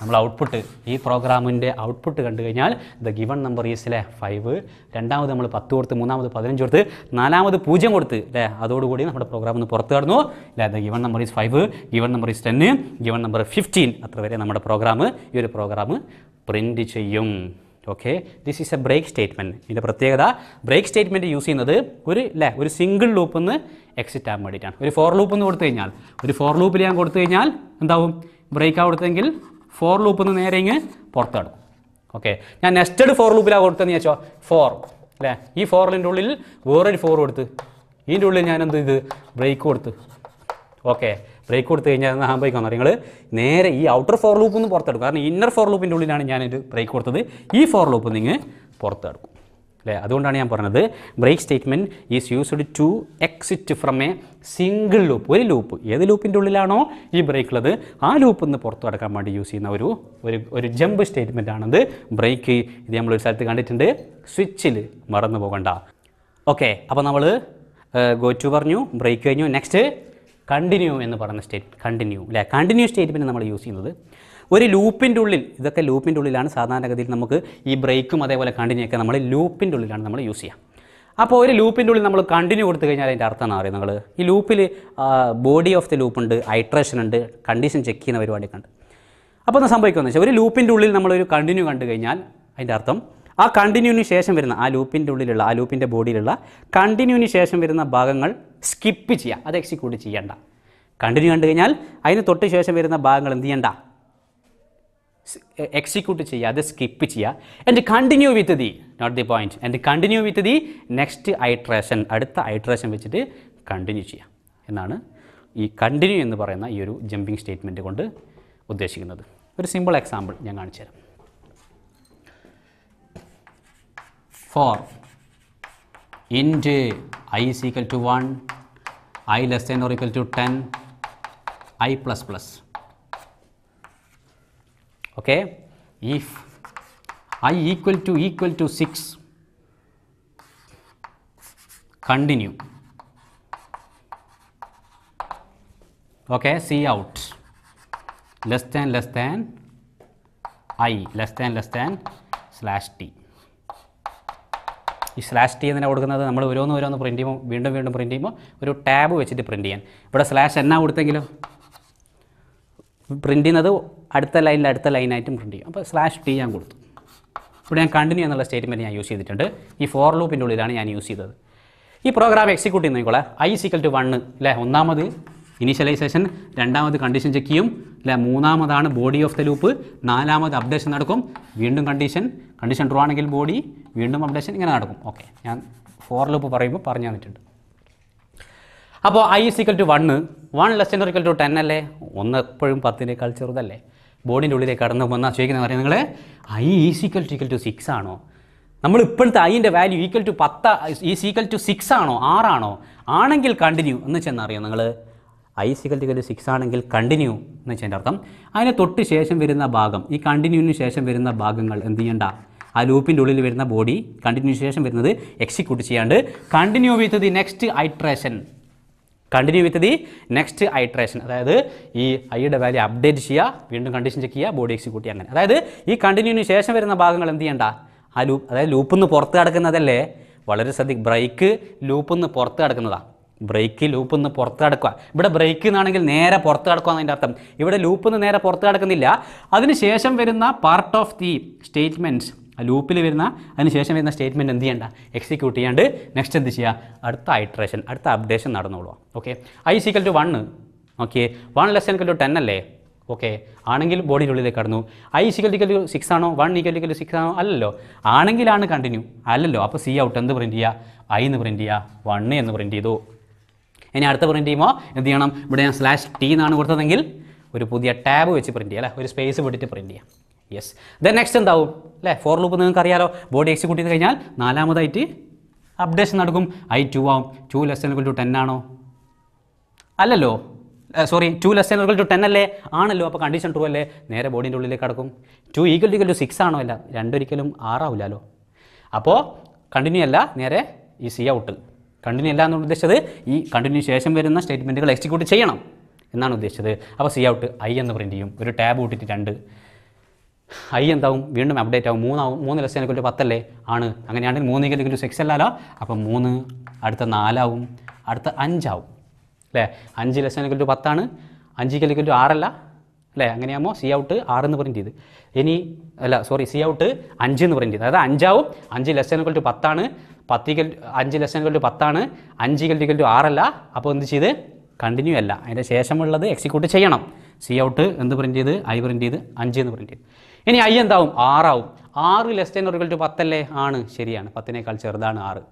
നമ്മൾ ഔട്ട്പുട്ട് ഈ പ്രോഗ്രാമിന്റെ ഔട്ട്പുട്ട് കണ്ടു കഴിഞ്ഞാൽ ദ ഗിവൺ നമ്പർ ഈസ് ലെ 5 രണ്ടാമത്തെ നമ്മൾ 10 കൊടുത്ത് മൂന്നാമത്തെ 15 കൊടുത്ത് നാലാമത്തെ 0 കൊടുത്ത് ലെ അതോടുകൂടി നമ്മുടെ പ്രോഗ്രാമിൽ നിന്ന് പുറത്തു കടന്നു ലെ the given number is 5 given number is 10 given number 15 അത്ര വരെ നമ്മുടെ പ്രോഗ്രാം ഈ ഒരു പ്രോഗ്രാം പ്രിന്റ് ചെയ്യും. Okay, this is a break statement. ഇതിൻ്റെ പ്രത്യേകത ബ്രേക്ക് സ്റ്റേറ്റ്മെൻറ്റ് യൂസ് ചെയ്യുന്നത് ഒരു സിംഗിൾ ലൂപ്പിൽ നിന്ന് എക്സിറ്റ് ആകാൻ വേണ്ടിയിട്ടാണ്. ഒരു ഫോർ ലൂപ്പ് എന്ന് കൊടുത്തു കഴിഞ്ഞാൽ ഒരു ഫോർ ലൂപ്പിൽ ഞാൻ കൊടുത്തു കഴിഞ്ഞാൽ എന്താവും? ബ്രേക്ക് കൊടുത്തെങ്കിൽ ഫോർ ലൂപ്പിൽ നിന്ന് നേരെ ഇങ്ങ് പുറത്താണ്. ഓക്കെ, ഞാൻ നെസ്റ്റഡ് ഫോർ ലൂപ്പിലാണ് കൊടുത്തതെന്ന് വെച്ചോ. ഫോർ അല്ലേ, ഈ ഫോറിൻ്റെ ഉള്ളിൽ വേറൊരു ഫോർ കൊടുത്ത് ഇതിൻ്റെ ഉള്ളിൽ ഞാൻ എന്ത് ചെയ്ത്? ബ്രേക്ക് കൊടുത്ത്. ഓക്കെ, ബ്രേക്ക് കൊടുത്തു കഴിഞ്ഞാൽ എന്നാൽ സംഭവിക്കാം നിങ്ങൾ നേരെ ഈ ഔട്ടർ ഫോർ ലൂപ്പിൽ നിന്ന് പുറത്തെടുക്കും. കാരണം ഇന്നർ ഫോർ ലൂപ്പിൻ്റെ ഉള്ളിലാണ് ഞാനിത് ബ്രേക്ക് കൊടുത്തത്. ഈ ഫോർ ലൂപ്പിൽ നിന്ന് പുറത്തെടുക്കും അല്ലേ. അതുകൊണ്ടാണ് ഞാൻ പറഞ്ഞത് break statement is used to exit from a single loop. ഒരു ലൂപ്പ്, ഏത് ലൂപ്പിൻ്റെ ഉള്ളിലാണോ ഈ ബ്രേക്ക് ഉള്ളത് ആ ലൂപ്പിൽ നിന്ന് പുറത്തു കടക്കാൻ വേണ്ടി യൂസ് ചെയ്യുന്ന ഒരു ഒരു ജമ്പ് സ്റ്റേറ്റ്മെൻ്റ് ആണത് ബ്രേക്ക്. ഇത് നമ്മളൊരു സ്ഥലത്ത് കണ്ടിട്ടുണ്ട്, സ്വിച്ചിൽ മറന്നു പോകണ്ട. ഓക്കെ, അപ്പോൾ നമ്മൾ ഗോ ടു പറഞ്ഞു, ബ്രേക്ക് കഴിഞ്ഞു. നെക്സ്റ്റ് കണ്ടിന്യൂ എന്ന് പറയുന്ന സ്റ്റേറ്റ് കണ്ടിന്യൂ അല്ലേ. കണ്ടിന്യൂ സ്റ്റേറ്റ്മെൻറ്റ് നമ്മൾ യൂസ് ചെയ്യുന്നത് ഒരു ലൂപ്പിൻ്റെ ഉള്ളിൽ. ഇതൊക്കെ ലൂപ്പിൻ്റെ ഉള്ളിലാണ് സാധാരണഗതിയിൽ നമുക്ക് ഈ ബ്രേക്കും അതേപോലെ കണ്ടിന്യൂ ഒക്കെ നമ്മൾ ലൂപ്പിൻ്റെ ഉള്ളിലാണ് നമ്മൾ യൂസ് ചെയ്യുക. അപ്പോൾ ഒരു ലൂപ്പിൻ്റെ ഉള്ളിൽ നമ്മൾ കണ്ടിന്യൂ കൊടുത്തു കഴിഞ്ഞാൽ അതിൻ്റെ അർത്ഥം അറിയാം. നിങ്ങൾ ഈ ലൂപ്പിൽ ബോഡി ഓഫ് ദി ലൂപ്പുണ്ട്, ഐട്രേഷൻ ഉണ്ട്, കണ്ടീഷൻ ചെക്ക് ചെയ്യുന്ന പരിപാടിയൊക്കെ ഉണ്ട്. അപ്പോൾ ഒന്ന് സംഭവിക്കുമെന്ന് വെച്ചാൽ ഒരു ലൂപ്പിൻ്റെ ഉള്ളിൽ നമ്മളൊരു കണ്ടിന്യൂ കണ്ടു കഴിഞ്ഞാൽ അതിൻ്റെ അർത്ഥം ആ കണ്ടിന്യൂവിന് ശേഷം വരുന്ന ആ ലൂപ്പിൻ്റെ ഉള്ളിലുള്ള ആ ലൂപ്പിൻ്റെ ബോഡിയിലുള്ള കണ്ടിന്യൂവിന് ശേഷം വരുന്ന ഭാഗങ്ങൾ സ്കിപ്പ് ചെയ്യുക, അത് എക്സിക്യൂട്ട് ചെയ്യണ്ട. കണ്ടിന്യൂ കണ്ടു കഴിഞ്ഞാൽ അതിന് തൊട്ട് ശേഷം വരുന്ന ഭാഗങ്ങൾ എന്ത് ചെയ്യണ്ട? എക്സിക്യൂട്ട് ചെയ്യുക, അത് സ്കിപ്പ് ചെയ്യുക. And continue with the not the point and continue with the next iteration, അടുത്ത ഐട്രേഷൻ വെച്ചിട്ട് കണ്ടിന്യൂ ചെയ്യുക എന്നാണ് ഈ കണ്ടിന്യൂ എന്ന് പറയുന്ന ഈ ഒരു ജമ്പിങ് സ്റ്റേറ്റ്മെൻറ്റ് കൊണ്ട് ഉദ്ദേശിക്കുന്നത്. ഒരു സിമ്പിൾ എക്സാമ്പിൾ ഞാൻ കാണിച്ചു തരാം. For int I is equal to 1, I less than or equal to 10, I plus plus. Okay, if I equal to 6, continue. Okay, see out less than I less than slash t. ഈ slash T എന്തിനാണ് കൊടുക്കുന്നത്? നമ്മൾ ഓരോന്ന് print ചെയ്യുമ്പോൾ വീണ്ടും print ചെയ്യുമ്പോൾ ഒരു tab വെച്ചിട്ട് പ്രിൻറ്റ് ചെയ്യാൻ. ഇവിടെ സ്ലാഷ് എന്നാ കൊടുത്തെങ്കിലോ പ്രിൻറ്റ് ചെയ്യുന്നത് അടുത്ത ലൈനായിട്ടും പ്രിൻറ്റ് ചെയ്യും. അപ്പോൾ സ്ലാഷ് ടി ഞാൻ കൊടുത്തു. ഇവിടെ ഞാൻ കണ്ടിന്യൂ എന്നുള്ള സ്റ്റേറ്റ്മെൻറ്റ് ഞാൻ യൂസ് ചെയ്തിട്ടുണ്ട്. ഈ ഫോർ ലൂപ്പിൻ്റെ ഉള്ളിലാണ് ഞാൻ യൂസ് ചെയ്തത്. ഈ പ്രോഗ്രാം എക്സിക്യൂട്ട് ചെയ്യുന്നതിക്കോളെ I ഈക്വൽ ടു 1 അല്ലേ, ഒന്നാമത് ഇനീഷ്യലൈസേഷൻ, രണ്ടാമത് കണ്ടീഷൻ ചെക്ക് ചെയ്യും അല്ലെ, മൂന്നാമതാണ് ബോഡി ഓഫ് ദ ലൂപ്പ്, നാലാമത് അപ്ഡേഷൻ നടക്കും, വീണ്ടും കണ്ടീഷൻ ട്രൂ ആണെങ്കിൽ ബോഡി, വീണ്ടും അപ്ഡേഷൻ, ഇങ്ങനെ നടക്കും. ഓക്കെ, ഞാൻ ഫോർ ലൂപ്പ് പറയുമ്പോൾ പറഞ്ഞു തന്നിട്ടുണ്ട്. അപ്പോൾ I equal to 1 less equal to 10 അല്ലേ, 1 എപ്പോഴും 10-നേക്കാൾ ചെറുതല്ലേ. ബോഡിൻ്റെ ഉള്ളിലേക്ക് കടന്നു വന്നാൽ ചോദിക്കുന്നത് പറയാം നിങ്ങൾ I ഈക്വൽ ടു 6 ആണോ? നമ്മൾ ഇപ്പോഴത്തെ ഐൻ്റെ value equal to 10 equal to 6 ആണോ 6 ആണോ? ആണെങ്കിൽ കണ്ടിന്യൂ എന്ന് ചെന്നറിയാം. നിങ്ങൾ I ഈക്വൽ ടു 6 ആണെങ്കിൽ കണ്ടിന്യൂ എന്ന് വെച്ചാൽ അർത്ഥം അതിന് തൊട്ട് ശേഷം വരുന്ന ഭാഗം, ഈ കണ്ടിന്യൂവിന് ശേഷം വരുന്ന ഭാഗങ്ങൾ എന്ത് ചെയ്യണ്ട? ആ ലൂപ്പിൻ്റെ ഉള്ളിൽ വരുന്ന ബോഡി, കണ്ടിന്യൂ ശേഷം വരുന്നത് എക്സിക്യൂട്ട് ചെയ്യാണ്ട് continue with the next iteration, അതായത് ഈ ഐയുടെ വാല്യൂ അപ്ഡേറ്റ് ചെയ്യുക, വീണ്ടും കണ്ടീഷൻ ചെക്ക് ചെയ്യുക, ബോഡി എക്സിക്യൂട്ട് ചെയ്യുക, അങ്ങനെ. അതായത് ഈ കണ്ടിന്യൂവിന് ശേഷം വരുന്ന ഭാഗങ്ങൾ എന്ത് ചെയ്യണ്ട? ആ ലൂപ്പ്, അതായത് ലൂപ്പിൽ നിന്ന് പുറത്ത് കിടക്കുന്നതല്ലേ. വളരെ ശ്രദ്ധിക്കുക, ബ്രേക്ക് ലൂപ്പിൽ നിന്ന് പുറത്ത് കിടക്കുന്നതാണ്, ബ്രേക്ക് ലൂപ്പിൽ നിന്ന് പുറത്ത് കിടക്കുക. ഇവിടെ ബ്രേക്ക് എന്നാണെങ്കിൽ നേരെ പുറത്ത് കിടക്കുക എന്നതിൻ്റെ അർത്ഥം. ഇവിടെ ലൂപ്പിൽ നിന്ന് നേരെ പുറത്ത് കിടക്കുന്നില്ല, അതിനുശേഷം വരുന്ന പാർട്ട് ഓഫ് ദി സ്റ്റേറ്റ്മെൻറ്റ്സ്, ലൂപ്പിൽ വരുന്ന അതിനുശേഷം വരുന്ന സ്റ്റേറ്റ്മെൻറ്റ് എന്ത് ചെയ്യണ്ട? എക്സിക്യൂട്ട് ചെയ്യാണ്ട് നെക്സ്റ്റ് എന്ത് ചെയ്യുക? അടുത്ത ഐട്രേഷൻ, അടുത്ത അപ്ഡേഷൻ നടന്നോളൂ. Okay, I equal to 1 okay, 1 equal to 10 അല്ലേ, ഓക്കെ, ആണെങ്കിൽ ബോഡിയുടെ ഉള്ളിലേക്ക് കടന്നു. I ഈക്വൽ ടു 6 ആണോ? 1 ഈക്വൽ ടു 6 ആണോ? അല്ലല്ലോ. ആണെങ്കിലാണ് കണ്ടിന്യൂ, അല്ലല്ലോ. അപ്പോൾ സി ഔട്ട് എന്ത് പ്രിൻറ്റ് ചെയ്യുക? I എന്ന് പ്രിൻറ്റ് ചെയ്യുക, 1 എന്ന് പ്രിൻറ്റ് ചെയ്തു. ഇനി അടുത്ത പ്രിൻറ്റ് ചെയ്യുമ്പോൾ എന്ത് ചെയ്യണം? ഇവിടെ ഞാൻ സ്ലാഷ് ടി എന്നാണ് കൊടുത്തതെങ്കിൽ ഒരു പുതിയ ടാബ് വെച്ച് പ്രിൻറ്റ് ചെയ്യുക അല്ലേ, ഒരു സ്പേസ് വിട്ടിട്ട് പ്രിൻറ്റ് ചെയ്യാം. യെസ്, ദെൻ നെക്സ്റ്റ് എന്താവും അല്ലേ? ഫോർ ലൂപ്പ് നിങ്ങൾക്ക് അറിയാലോ, ബോഡി എക്സിക്യൂട്ട് ചെയ്ത് കഴിഞ്ഞാൽ നാലാമതായിട്ട് അപ്ഡേഷൻ നടക്കും. ഐ 2 ആവും. 2 <10 ആണോ? അല്ലല്ലോ, സോറി 2 <10 അല്ലേ? ആണല്ലോ. അപ്പോൾ കണ്ടീഷൻ ട്രൂ അല്ലേ? നേരെ ബോഡിൻ്റെ ഉള്ളിലേക്ക് കടക്കും. 2 = 6 ആണോ? അല്ല, രണ്ടൊരിക്കലും 6 ആവില്ലല്ലോ. അപ്പോൾ കണ്ടിന്യൂ അല്ല, നേരെ ഈ സി ഔട്ട്. കണ്ടിന്യൂ അല്ല എന്ന് ഉദ്ദേശിച്ചത് ഈ കണ്ടിന്യൂ ശേഷം വരുന്ന സ്റ്റേറ്റ്മെൻറ്റുകൾ എക്സിക്യൂട്ട് ചെയ്യണം എന്നാണ് ഉദ്ദേശിച്ചത്. അപ്പോൾ സി ഔട്ട് ഐ എന്ന് പ്രിൻ്റ് ചെയ്യും. ഒരു ടാബ് ഇട്ടിട്ട് 2 ഐ എന്താവും? വീണ്ടും അപ്ഡേറ്റ് ആവും. 3 ആവും. 3 <10 അല്ലേ? ആണ്. അങ്ങനെയാണെങ്കിൽ 3 = 6 അല്ലല്ലോ. അപ്പം 3 അടുത്ത 4 ആവും, അടുത്ത 5 ആവും അല്ലേ? 5 <10 ആണ്. 5 = 6 അല്ല അല്ലേ? അങ്ങനെയാകുമ്പോൾ സി ഔട്ട് 6 എന്ന് പ്രിൻ്റ് ചെയ്ത് ഇനി അല്ല സോറി സി ഔട്ട് 5 എന്ന് പ്രിൻ്റ് ചെയ്ത്, അതായത് 5 ആവും. 5 <10 ആണ്. 5 <10 ആണ്. 5 = 6 അല്ല. അപ്പോൾ എന്ത് ചെയ്ത്? കണ്ടിന്യൂ അല്ല, അതിൻ്റെ ശേഷമുള്ളത് എക്സിക്യൂട്ട് ചെയ്യണം. സി ഔട്ട് എന്ത് പ്രിൻ്റ് ചെയ്ത്? ഐ പ്രിൻ്റ് ചെയ്ത് 5 എന്ന് പ്രിൻ്റ് ചെയ്ത്. ഇനി ഐ എന്താവും? 6 ആവും. 6 <10 അല്ലേ? ആണ്. ശരിയാണ്, 10 യേക്കാൾ ചെറുതാണ് 6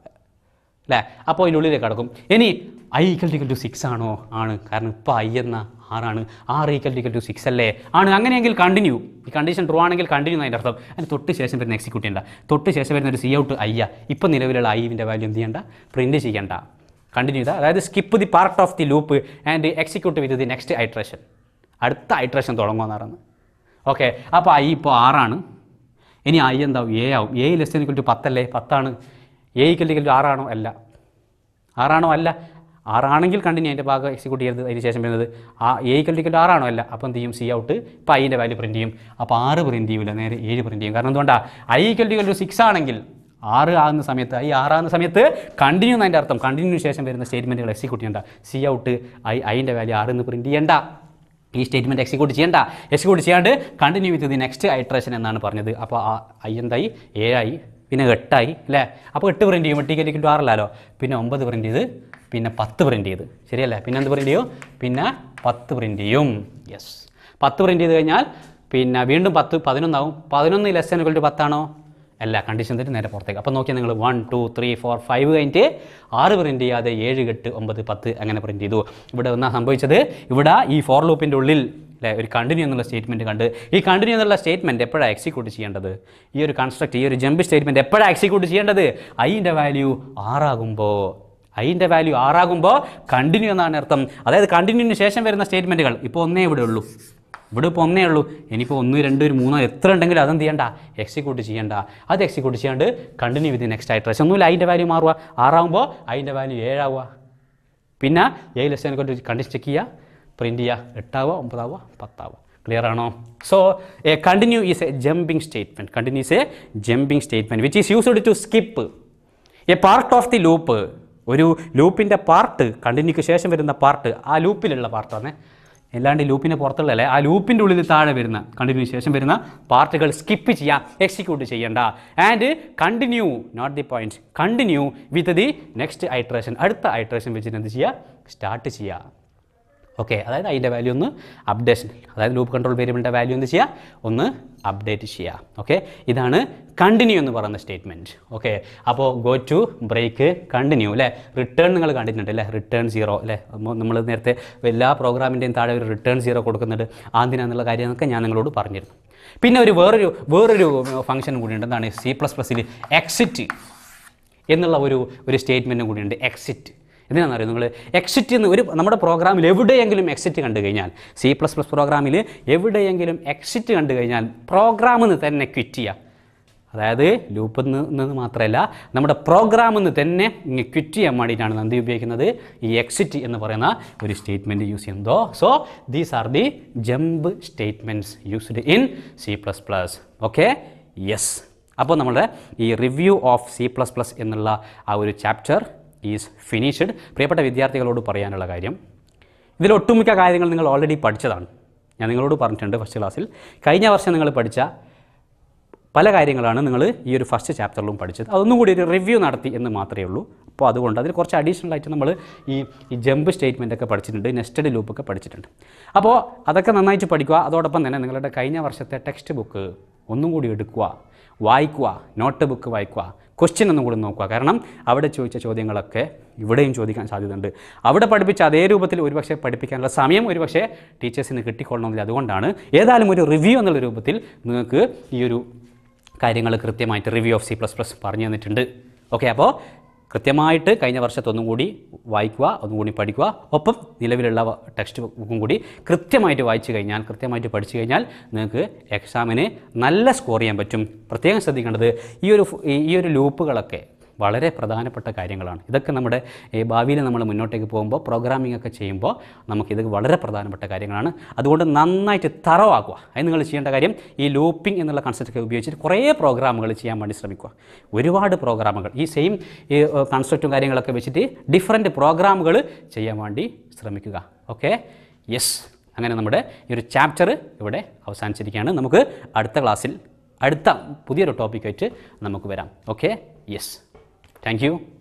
അല്ലേ? അപ്പോൾ അതിനുള്ളിലേക്ക് കടക്കും. ഇനി i = 6 ആണോ? ആണ്. കാരണം ഇപ്പോൾ i എന്ന 6 ആണ്. 6 = 6 അല്ലേ? ആണ്. അങ്ങനെയെങ്കിൽ കണ്ടിന്യൂ. ഈ കണ്ടീഷൻ ട്രൂ ആണെങ്കിൽ കണ്ടിന്യൂ എന്നതിൻ്റെ അർത്ഥം. അതിന് തൊട്ട് ശേഷം വരുന്ന എക്സിക്യൂട്ട് ചെയ്യണ്ട. തൊട്ട് ശേഷം വരുന്ന ഒരു സി ഔട്ട് ഐ ആ ഇപ്പം നിലവിലുള്ള ഐവിൻ്റെ വാല്യൂ എന്ത് ചെയ്യണ്ട? പ്രിൻറ്റ് ചെയ്യണ്ട. കണ്ടിന്യൂ ചെയ്താൽ, അതായത് skip the part of the loop and execute with the next iteration. അടുത്ത ഐട്രേഷൻ തുടങ്ങുമെന്നാണ്. ഓക്കെ, അപ്പോൾ ഐ ഇപ്പോൾ 6 ആണ്. ഇനി ഐ എന്താവും? A ആവും. A <10 അല്ലേ? 10 ആണ്. A = 6 ആണോ? അല്ല. 6 ആണോ? അല്ല. 6 ആണെങ്കിൽ കണ്ടിന്യൂ, അതിൻ്റെ ഭാഗം എക്സിക്യൂട്ട് ചെയ്യരുത്. അതിന് ശേഷം വരുന്നത് ആ A = 6 ആണോ? അല്ല. അപ്പോൾ എന്ത് ചെയ്യും? സി ഔട്ട് ഇപ്പോൾ ഐൻ്റെ വാല്യൂ പ്രിൻറ്റ് ചെയ്യും. അപ്പോൾ 6 പ്രിൻറ്റ് ചെയ്യില്ല, നേരെ 7 പ്രിൻറ്റ് ചെയ്യും. കാരണം എന്തുകൊണ്ടാണ്? I = 6 ആണെങ്കിൽ 6 ആകുന്ന സമയത്ത് I 6 ആകുന്ന സമയത്ത് കണ്ടിന്യൂ എന്നതിൻ്റെ അർത്ഥം കണ്ടിന്യൂ ശേഷം വരുന്ന സ്റ്റേറ്റ്മെൻറ്റുകൾ എക്സിക്യൂട്ട് ചെയ്യണ്ട. സി ഔട്ട് ഐൻ്റെ വാല്യൂ 6 എന്ന് പ്രിൻറ്റ് ചെയ്യണ്ട. ഈ സ്റ്റേറ്റ്മെൻറ്റ് എക്സിക്യൂട്ട് ചെയ്യണ്ട. എക്സിക്യൂട്ട് ചെയ്യാണ്ട് continue with the next iteration എന്നാണ് പറഞ്ഞത്. അപ്പോൾ ഐ എന്തായി? 7 ആയി, പിന്നെ 8 ആയി അല്ലേ? അപ്പോൾ 8 പ്രിൻറ്റ് ചെയ്യും. 8 = 6 അല്ലല്ലോ. പിന്നെ 9 പ്രിൻറ്റ് ചെയ്ത്, പിന്നെ 10 പ്രിൻറ്റ് ചെയ്ത്, ശരിയല്ലേ? പിന്നെ എന്ത് പ്രിൻറ്റ് ചെയ്യും? പിന്നെ 10 പ്രിൻറ്റ് ചെയ്യും. യെസ്, 10 പ്രിൻറ്റ് ചെയ്ത് കഴിഞ്ഞാൽ പിന്നെ വീണ്ടും 10 11 ആവും. 11 <10 ആണോ? അല്ല. കണ്ടീഷൻ തന്നെ നേരെ പുറത്തേക്ക്. അപ്പോൾ നോക്കിയാൽ നിങ്ങൾ 1 2 3 4 5 കഴിഞ്ഞിട്ട് 6 പ്രിൻറ്റ് ചെയ്യാതെ 7 8 9 10 അങ്ങനെ പ്രിൻറ്റ് ചെയ്തു. ഇവിടെ ഒന്നാ സംഭവിച്ചത്, ഇവിടെ ഈ ഫോർ ലൂപ്പിൻ്റെ ഉള്ളിൽ അല്ലേ ഒരു കണ്ടിന്യൂ എന്നുള്ള സ്റ്റേറ്റ്മെൻറ്റ് കണ്ട് ഈ കണ്ടിന്യൂ എന്നുള്ള സ്റ്റേറ്റ്മെൻറ്റ് എപ്പോഴാണ് എക്സിക്യൂട്ട് ചെയ്യേണ്ടത്? ഈ ഒരു കൺസ്ട്രക്റ്റ്, ഈ ഒരു ജമ്പ് സ്റ്റേറ്റ്മെൻറ്റ് എപ്പോഴാണ് എക്സിക്യൂട്ട് ചെയ്യേണ്ടത്? ഐൻ്റെ വാല്യൂ 6 ആകുമ്പോൾ. ഐൻ്റെ വാല്യൂ 6 ആകുമ്പോൾ കണ്ടിന്യൂ എന്നാണ് അർത്ഥം. അതായത് കണ്ടിന്യൂവിന് ശേഷം വരുന്ന സ്റ്റേറ്റ്മെൻറ്റുകൾ ഇപ്പോൾ ഒന്നേ ഉള്ളൂ. ഇനിയിപ്പോൾ 1 2 3 എത്ര ഉണ്ടെങ്കിലും അതെന്ത് ചെയ്യണ്ട? എക്സിക്യൂട്ട് ചെയ്യണ്ട. അത് എക്സിക്യൂട്ട് ചെയ്യാണ്ട് കണ്ടിന്യൂ വിത്ത് നെക്സ്റ്റ് ആയിട്ട് ഒന്നുമില്ല. ഐൻ്റെ വാല്യൂ മാറുക. 6 ആകുമ്പോൾ ഐൻ്റെ വാല്യൂ 7 ആവുക. പിന്നെ A <10 കണ്ടീഷൻ ചെക്ക് ചെയ്യുക, പ്രിൻറ്റ് ചെയ്യുക. 8 ആവുക 9 ആവുക 10 ആവുക. ക്ലിയർ ആണോ? So A continue is a jumping statement. Continue is a jumping statement which is used to skip a part of the loop. ഒരു ലൂപ്പിൻ്റെ പാർട്ട്, കണ്ടിന്യൂക്ക് ശേഷം വരുന്ന പാർട്ട്, ആ ലൂപ്പിലുള്ള പാർട്ടാണ്. അല്ലാണ്ട് ലൂപ്പിൻ്റെ പുറത്തുള്ളതല്ലേ. ആ ലൂപ്പിൻ്റെ ഉള്ളിൽ താഴെ വരുന്ന കണ്ടിന്യൂ ശേഷം വരുന്ന പാർട്ടുകൾ സ്കിപ്പ് ചെയ്യാം, എക്സിക്യൂട്ട് ചെയ്യണ്ട. And continue not the point, continue with the next iteration. അടുത്ത ഐട്രേഷൻ വെച്ചിട്ട് എന്ത് ചെയ്യുക? സ്റ്റാർട്ട് ചെയ്യുക. ഓക്കെ, അതായത് അതിൻ്റെ വാല്യൂ ഒന്ന് അപ്ഡേഷൻ, അതായത് ലൂപ്പ് കൺട്രോൾ വേരിയബിളിൻ്റെ വാല്യൂ എന്ത് ചെയ്യുക? ഒന്ന് അപ്ഡേറ്റ് ചെയ്യുക. ഓക്കെ, ഇതാണ് കണ്ടിന്യൂ എന്ന് പറയുന്ന സ്റ്റേറ്റ്മെൻറ്റ്. ഓക്കെ, അപ്പോൾ ഗോ ടു ബ്രേക്ക് കണ്ടിന്യൂ അല്ലേ? റിട്ടേൺ നിങ്ങൾ കണ്ടിട്ടുണ്ട് അല്ലേ? റിട്ടേൺ 0 അല്ലേ? നമ്മൾ നേരത്തെ എല്ലാ പ്രോഗ്രാമിൻ്റെയും താഴെ ഒരു റിട്ടേൺ 0 കൊടുക്കുന്നുണ്ട്. ആദ്യമെന്നുള്ള കാര്യങ്ങളൊക്കെ ഞാൻ നിങ്ങളോട് പറഞ്ഞിരുന്നു. പിന്നെ ഒരു വേറൊരു ഫംഗ്ഷൻ കൂടിയുണ്ട്. എന്താണ്? C++ൽ എക്സിറ്റ് എന്നുള്ള ഒരു സ്റ്റേറ്റ്മെൻറ്റും കൂടിയുണ്ട്. എക്സിറ്റ് എന്തിനാണെന്നറിയോ? നിങ്ങൾ എക്സിറ്റ് എന്ന് ഒരു നമ്മുടെ പ്രോഗ്രാമിൽ എവിടെയെങ്കിലും എക്സിറ്റ് കണ്ടു കഴിഞ്ഞാൽ, C++ പ്രോഗ്രാമിൽ എവിടെയെങ്കിലും എക്സിറ്റ് കണ്ടു കഴിഞ്ഞാൽ പ്രോഗ്രാമിൽ നിന്ന് തന്നെ ക്വിറ്റ് ചെയ്യുക. അതായത് ലൂപ്പിൽ നിന്ന് മാത്രമല്ല, നമ്മുടെ പ്രോഗ്രാമിൽ നിന്ന് തന്നെ ക്വിറ്റ് ചെയ്യാൻ വേണ്ടിയിട്ടാണ് നന്ദി ഉപയോഗിക്കുന്നത് ഈ എക്സിറ്റ് എന്ന് പറയുന്ന ഒരു സ്റ്റേറ്റ്മെൻറ്റ് യൂസ് ചെയ്യുന്നതോ. So these are the jump statements used in C++. Okay, yes. അപ്പോൾ നമ്മുടെ ഈ റിവ്യൂ ഓഫ് C++ എന്നുള്ള ആ ഒരു ചാപ്റ്റർ ഈസ് ഫിനിഷ്ഡ്. പ്രിയപ്പെട്ട വിദ്യാർത്ഥികളോട് പറയാനുള്ള കാര്യം, ഇതിലൊട്ടുമിക്ക കാര്യങ്ങൾ നിങ്ങൾ ഓൾറെഡി പഠിച്ചതാണ്. ഞാൻ നിങ്ങളോട് പറഞ്ഞിട്ടുണ്ട് ഫസ്റ്റ് ക്ലാസ്സിൽ. കഴിഞ്ഞ വർഷം നിങ്ങൾ പഠിച്ച പല കാര്യങ്ങളാണ് നിങ്ങൾ ഈ ഒരു ഫസ്റ്റ് ചാപ്റ്ററിലും പഠിച്ചത്. അതൊന്നും കൂടി ഒരു റിവ്യൂ നടത്തി എന്ന് മാത്രമേ ഉള്ളൂ. അപ്പോൾ അതുകൊണ്ട് അതിൽ കുറച്ച് അഡീഷണൽ ആയിട്ട് നമ്മൾ ഈ ജമ്പ് സ്റ്റേറ്റ്മെൻറ്റൊക്കെ പഠിച്ചിട്ടുണ്ട്, നെസ്റ്റഡ് ലൂപ്പൊക്കെ പഠിച്ചിട്ടുണ്ട്. അപ്പോൾ അതൊക്കെ നന്നായിട്ട് പഠിക്കുക. അതോടൊപ്പം തന്നെ നിങ്ങളുടെ കഴിഞ്ഞ വർഷത്തെ ടെക്സ്റ്റ് ബുക്ക് ഒന്നും കൂടി എടുക്കുക, വായിക്കുക, നോട്ട് ബുക്ക് വായിക്കുക, ക്വസ്റ്റ്യൻ ഒന്നും കൂടി നോക്കുക. കാരണം അവിടെ ചോദിച്ച ചോദ്യങ്ങളൊക്കെ ഇവിടെയും ചോദിക്കാൻ സാധ്യതയുണ്ട്. അവിടെ പഠിപ്പിച്ച അതേ രൂപത്തിൽ ഒരുപക്ഷെ പഠിപ്പിക്കാനുള്ള സമയം ഒരുപക്ഷെ ടീച്ചേഴ്സിന് കിട്ടിക്കൊള്ളണമെന്നില്ല. അതുകൊണ്ടാണ് ഏതായാലും ഒരു റിവ്യൂ എന്നുള്ള രൂപത്തിൽ നിങ്ങൾക്ക് ഈ ഒരു കാര്യങ്ങൾ കൃത്യമായിട്ട് റിവ്യൂ ഓഫ് C++ പറഞ്ഞു തന്നിട്ടുണ്ട്. ഓക്കെ, അപ്പോൾ കൃത്യമായിട്ട് കഴിഞ്ഞ വർഷത്തെ ഒന്നും കൂടി വായിക്കുക, ഒന്നും കൂടി പഠിക്കുക. ഒപ്പം നിലവിലുള്ള ടെക്സ്റ്റ് ബുക്കും കൂടി കൃത്യമായിട്ട് വായിച്ചു കഴിഞ്ഞാൽ, കൃത്യമായിട്ട് പഠിച്ചു കഴിഞ്ഞാൽ നിങ്ങൾക്ക് എക്സാമിന് നല്ല സ്കോർ ചെയ്യാൻ പറ്റും. പ്രത്യേകം ശ്രദ്ധിക്കേണ്ടത് ഈ ഒരു ലൂപ്പുകളൊക്കെ വളരെ പ്രധാനപ്പെട്ട കാര്യങ്ങളാണ്. ഇതൊക്കെ നമ്മുടെ ഭാവിയിൽ നമ്മൾ മുന്നോട്ടേക്ക് പോകുമ്പോൾ, പ്രോഗ്രാമിംഗ് ഒക്കെ ചെയ്യുമ്പോൾ നമുക്കിത് വളരെ പ്രധാനപ്പെട്ട കാര്യങ്ങളാണ്. അതുകൊണ്ട് നന്നായിട്ട് തറവാക്കുക. അത് നിങ്ങൾ ചെയ്യേണ്ട കാര്യം, ഈ ലൂപ്പിംഗ് എന്നുള്ള കൺസെപ്റ്റൊക്കെ ഉപയോഗിച്ചിട്ട് കുറേ പ്രോഗ്രാമുകൾ ചെയ്യാൻ വേണ്ടി ശ്രമിക്കുക. ഒരുപാട് പ്രോഗ്രാമുകൾ ഈ സെയിം ഈ കൺസെപ്റ്റും കാര്യങ്ങളൊക്കെ വെച്ചിട്ട് ഡിഫറൻറ്റ് പ്രോഗ്രാമുകൾ ചെയ്യാൻ വേണ്ടി ശ്രമിക്കുക. Okay, yes. അങ്ങനെ നമ്മുടെ ഈ ഒരു ചാപ്റ്റർ ഇവിടെ അവസാനിച്ചിരിക്കുകയാണ്. നമുക്ക് അടുത്ത ക്ലാസ്സിൽ അടുത്ത പുതിയൊരു ടോപ്പിക്കായിട്ട് നമുക്ക് വരാം. Okay, yes. Thank you.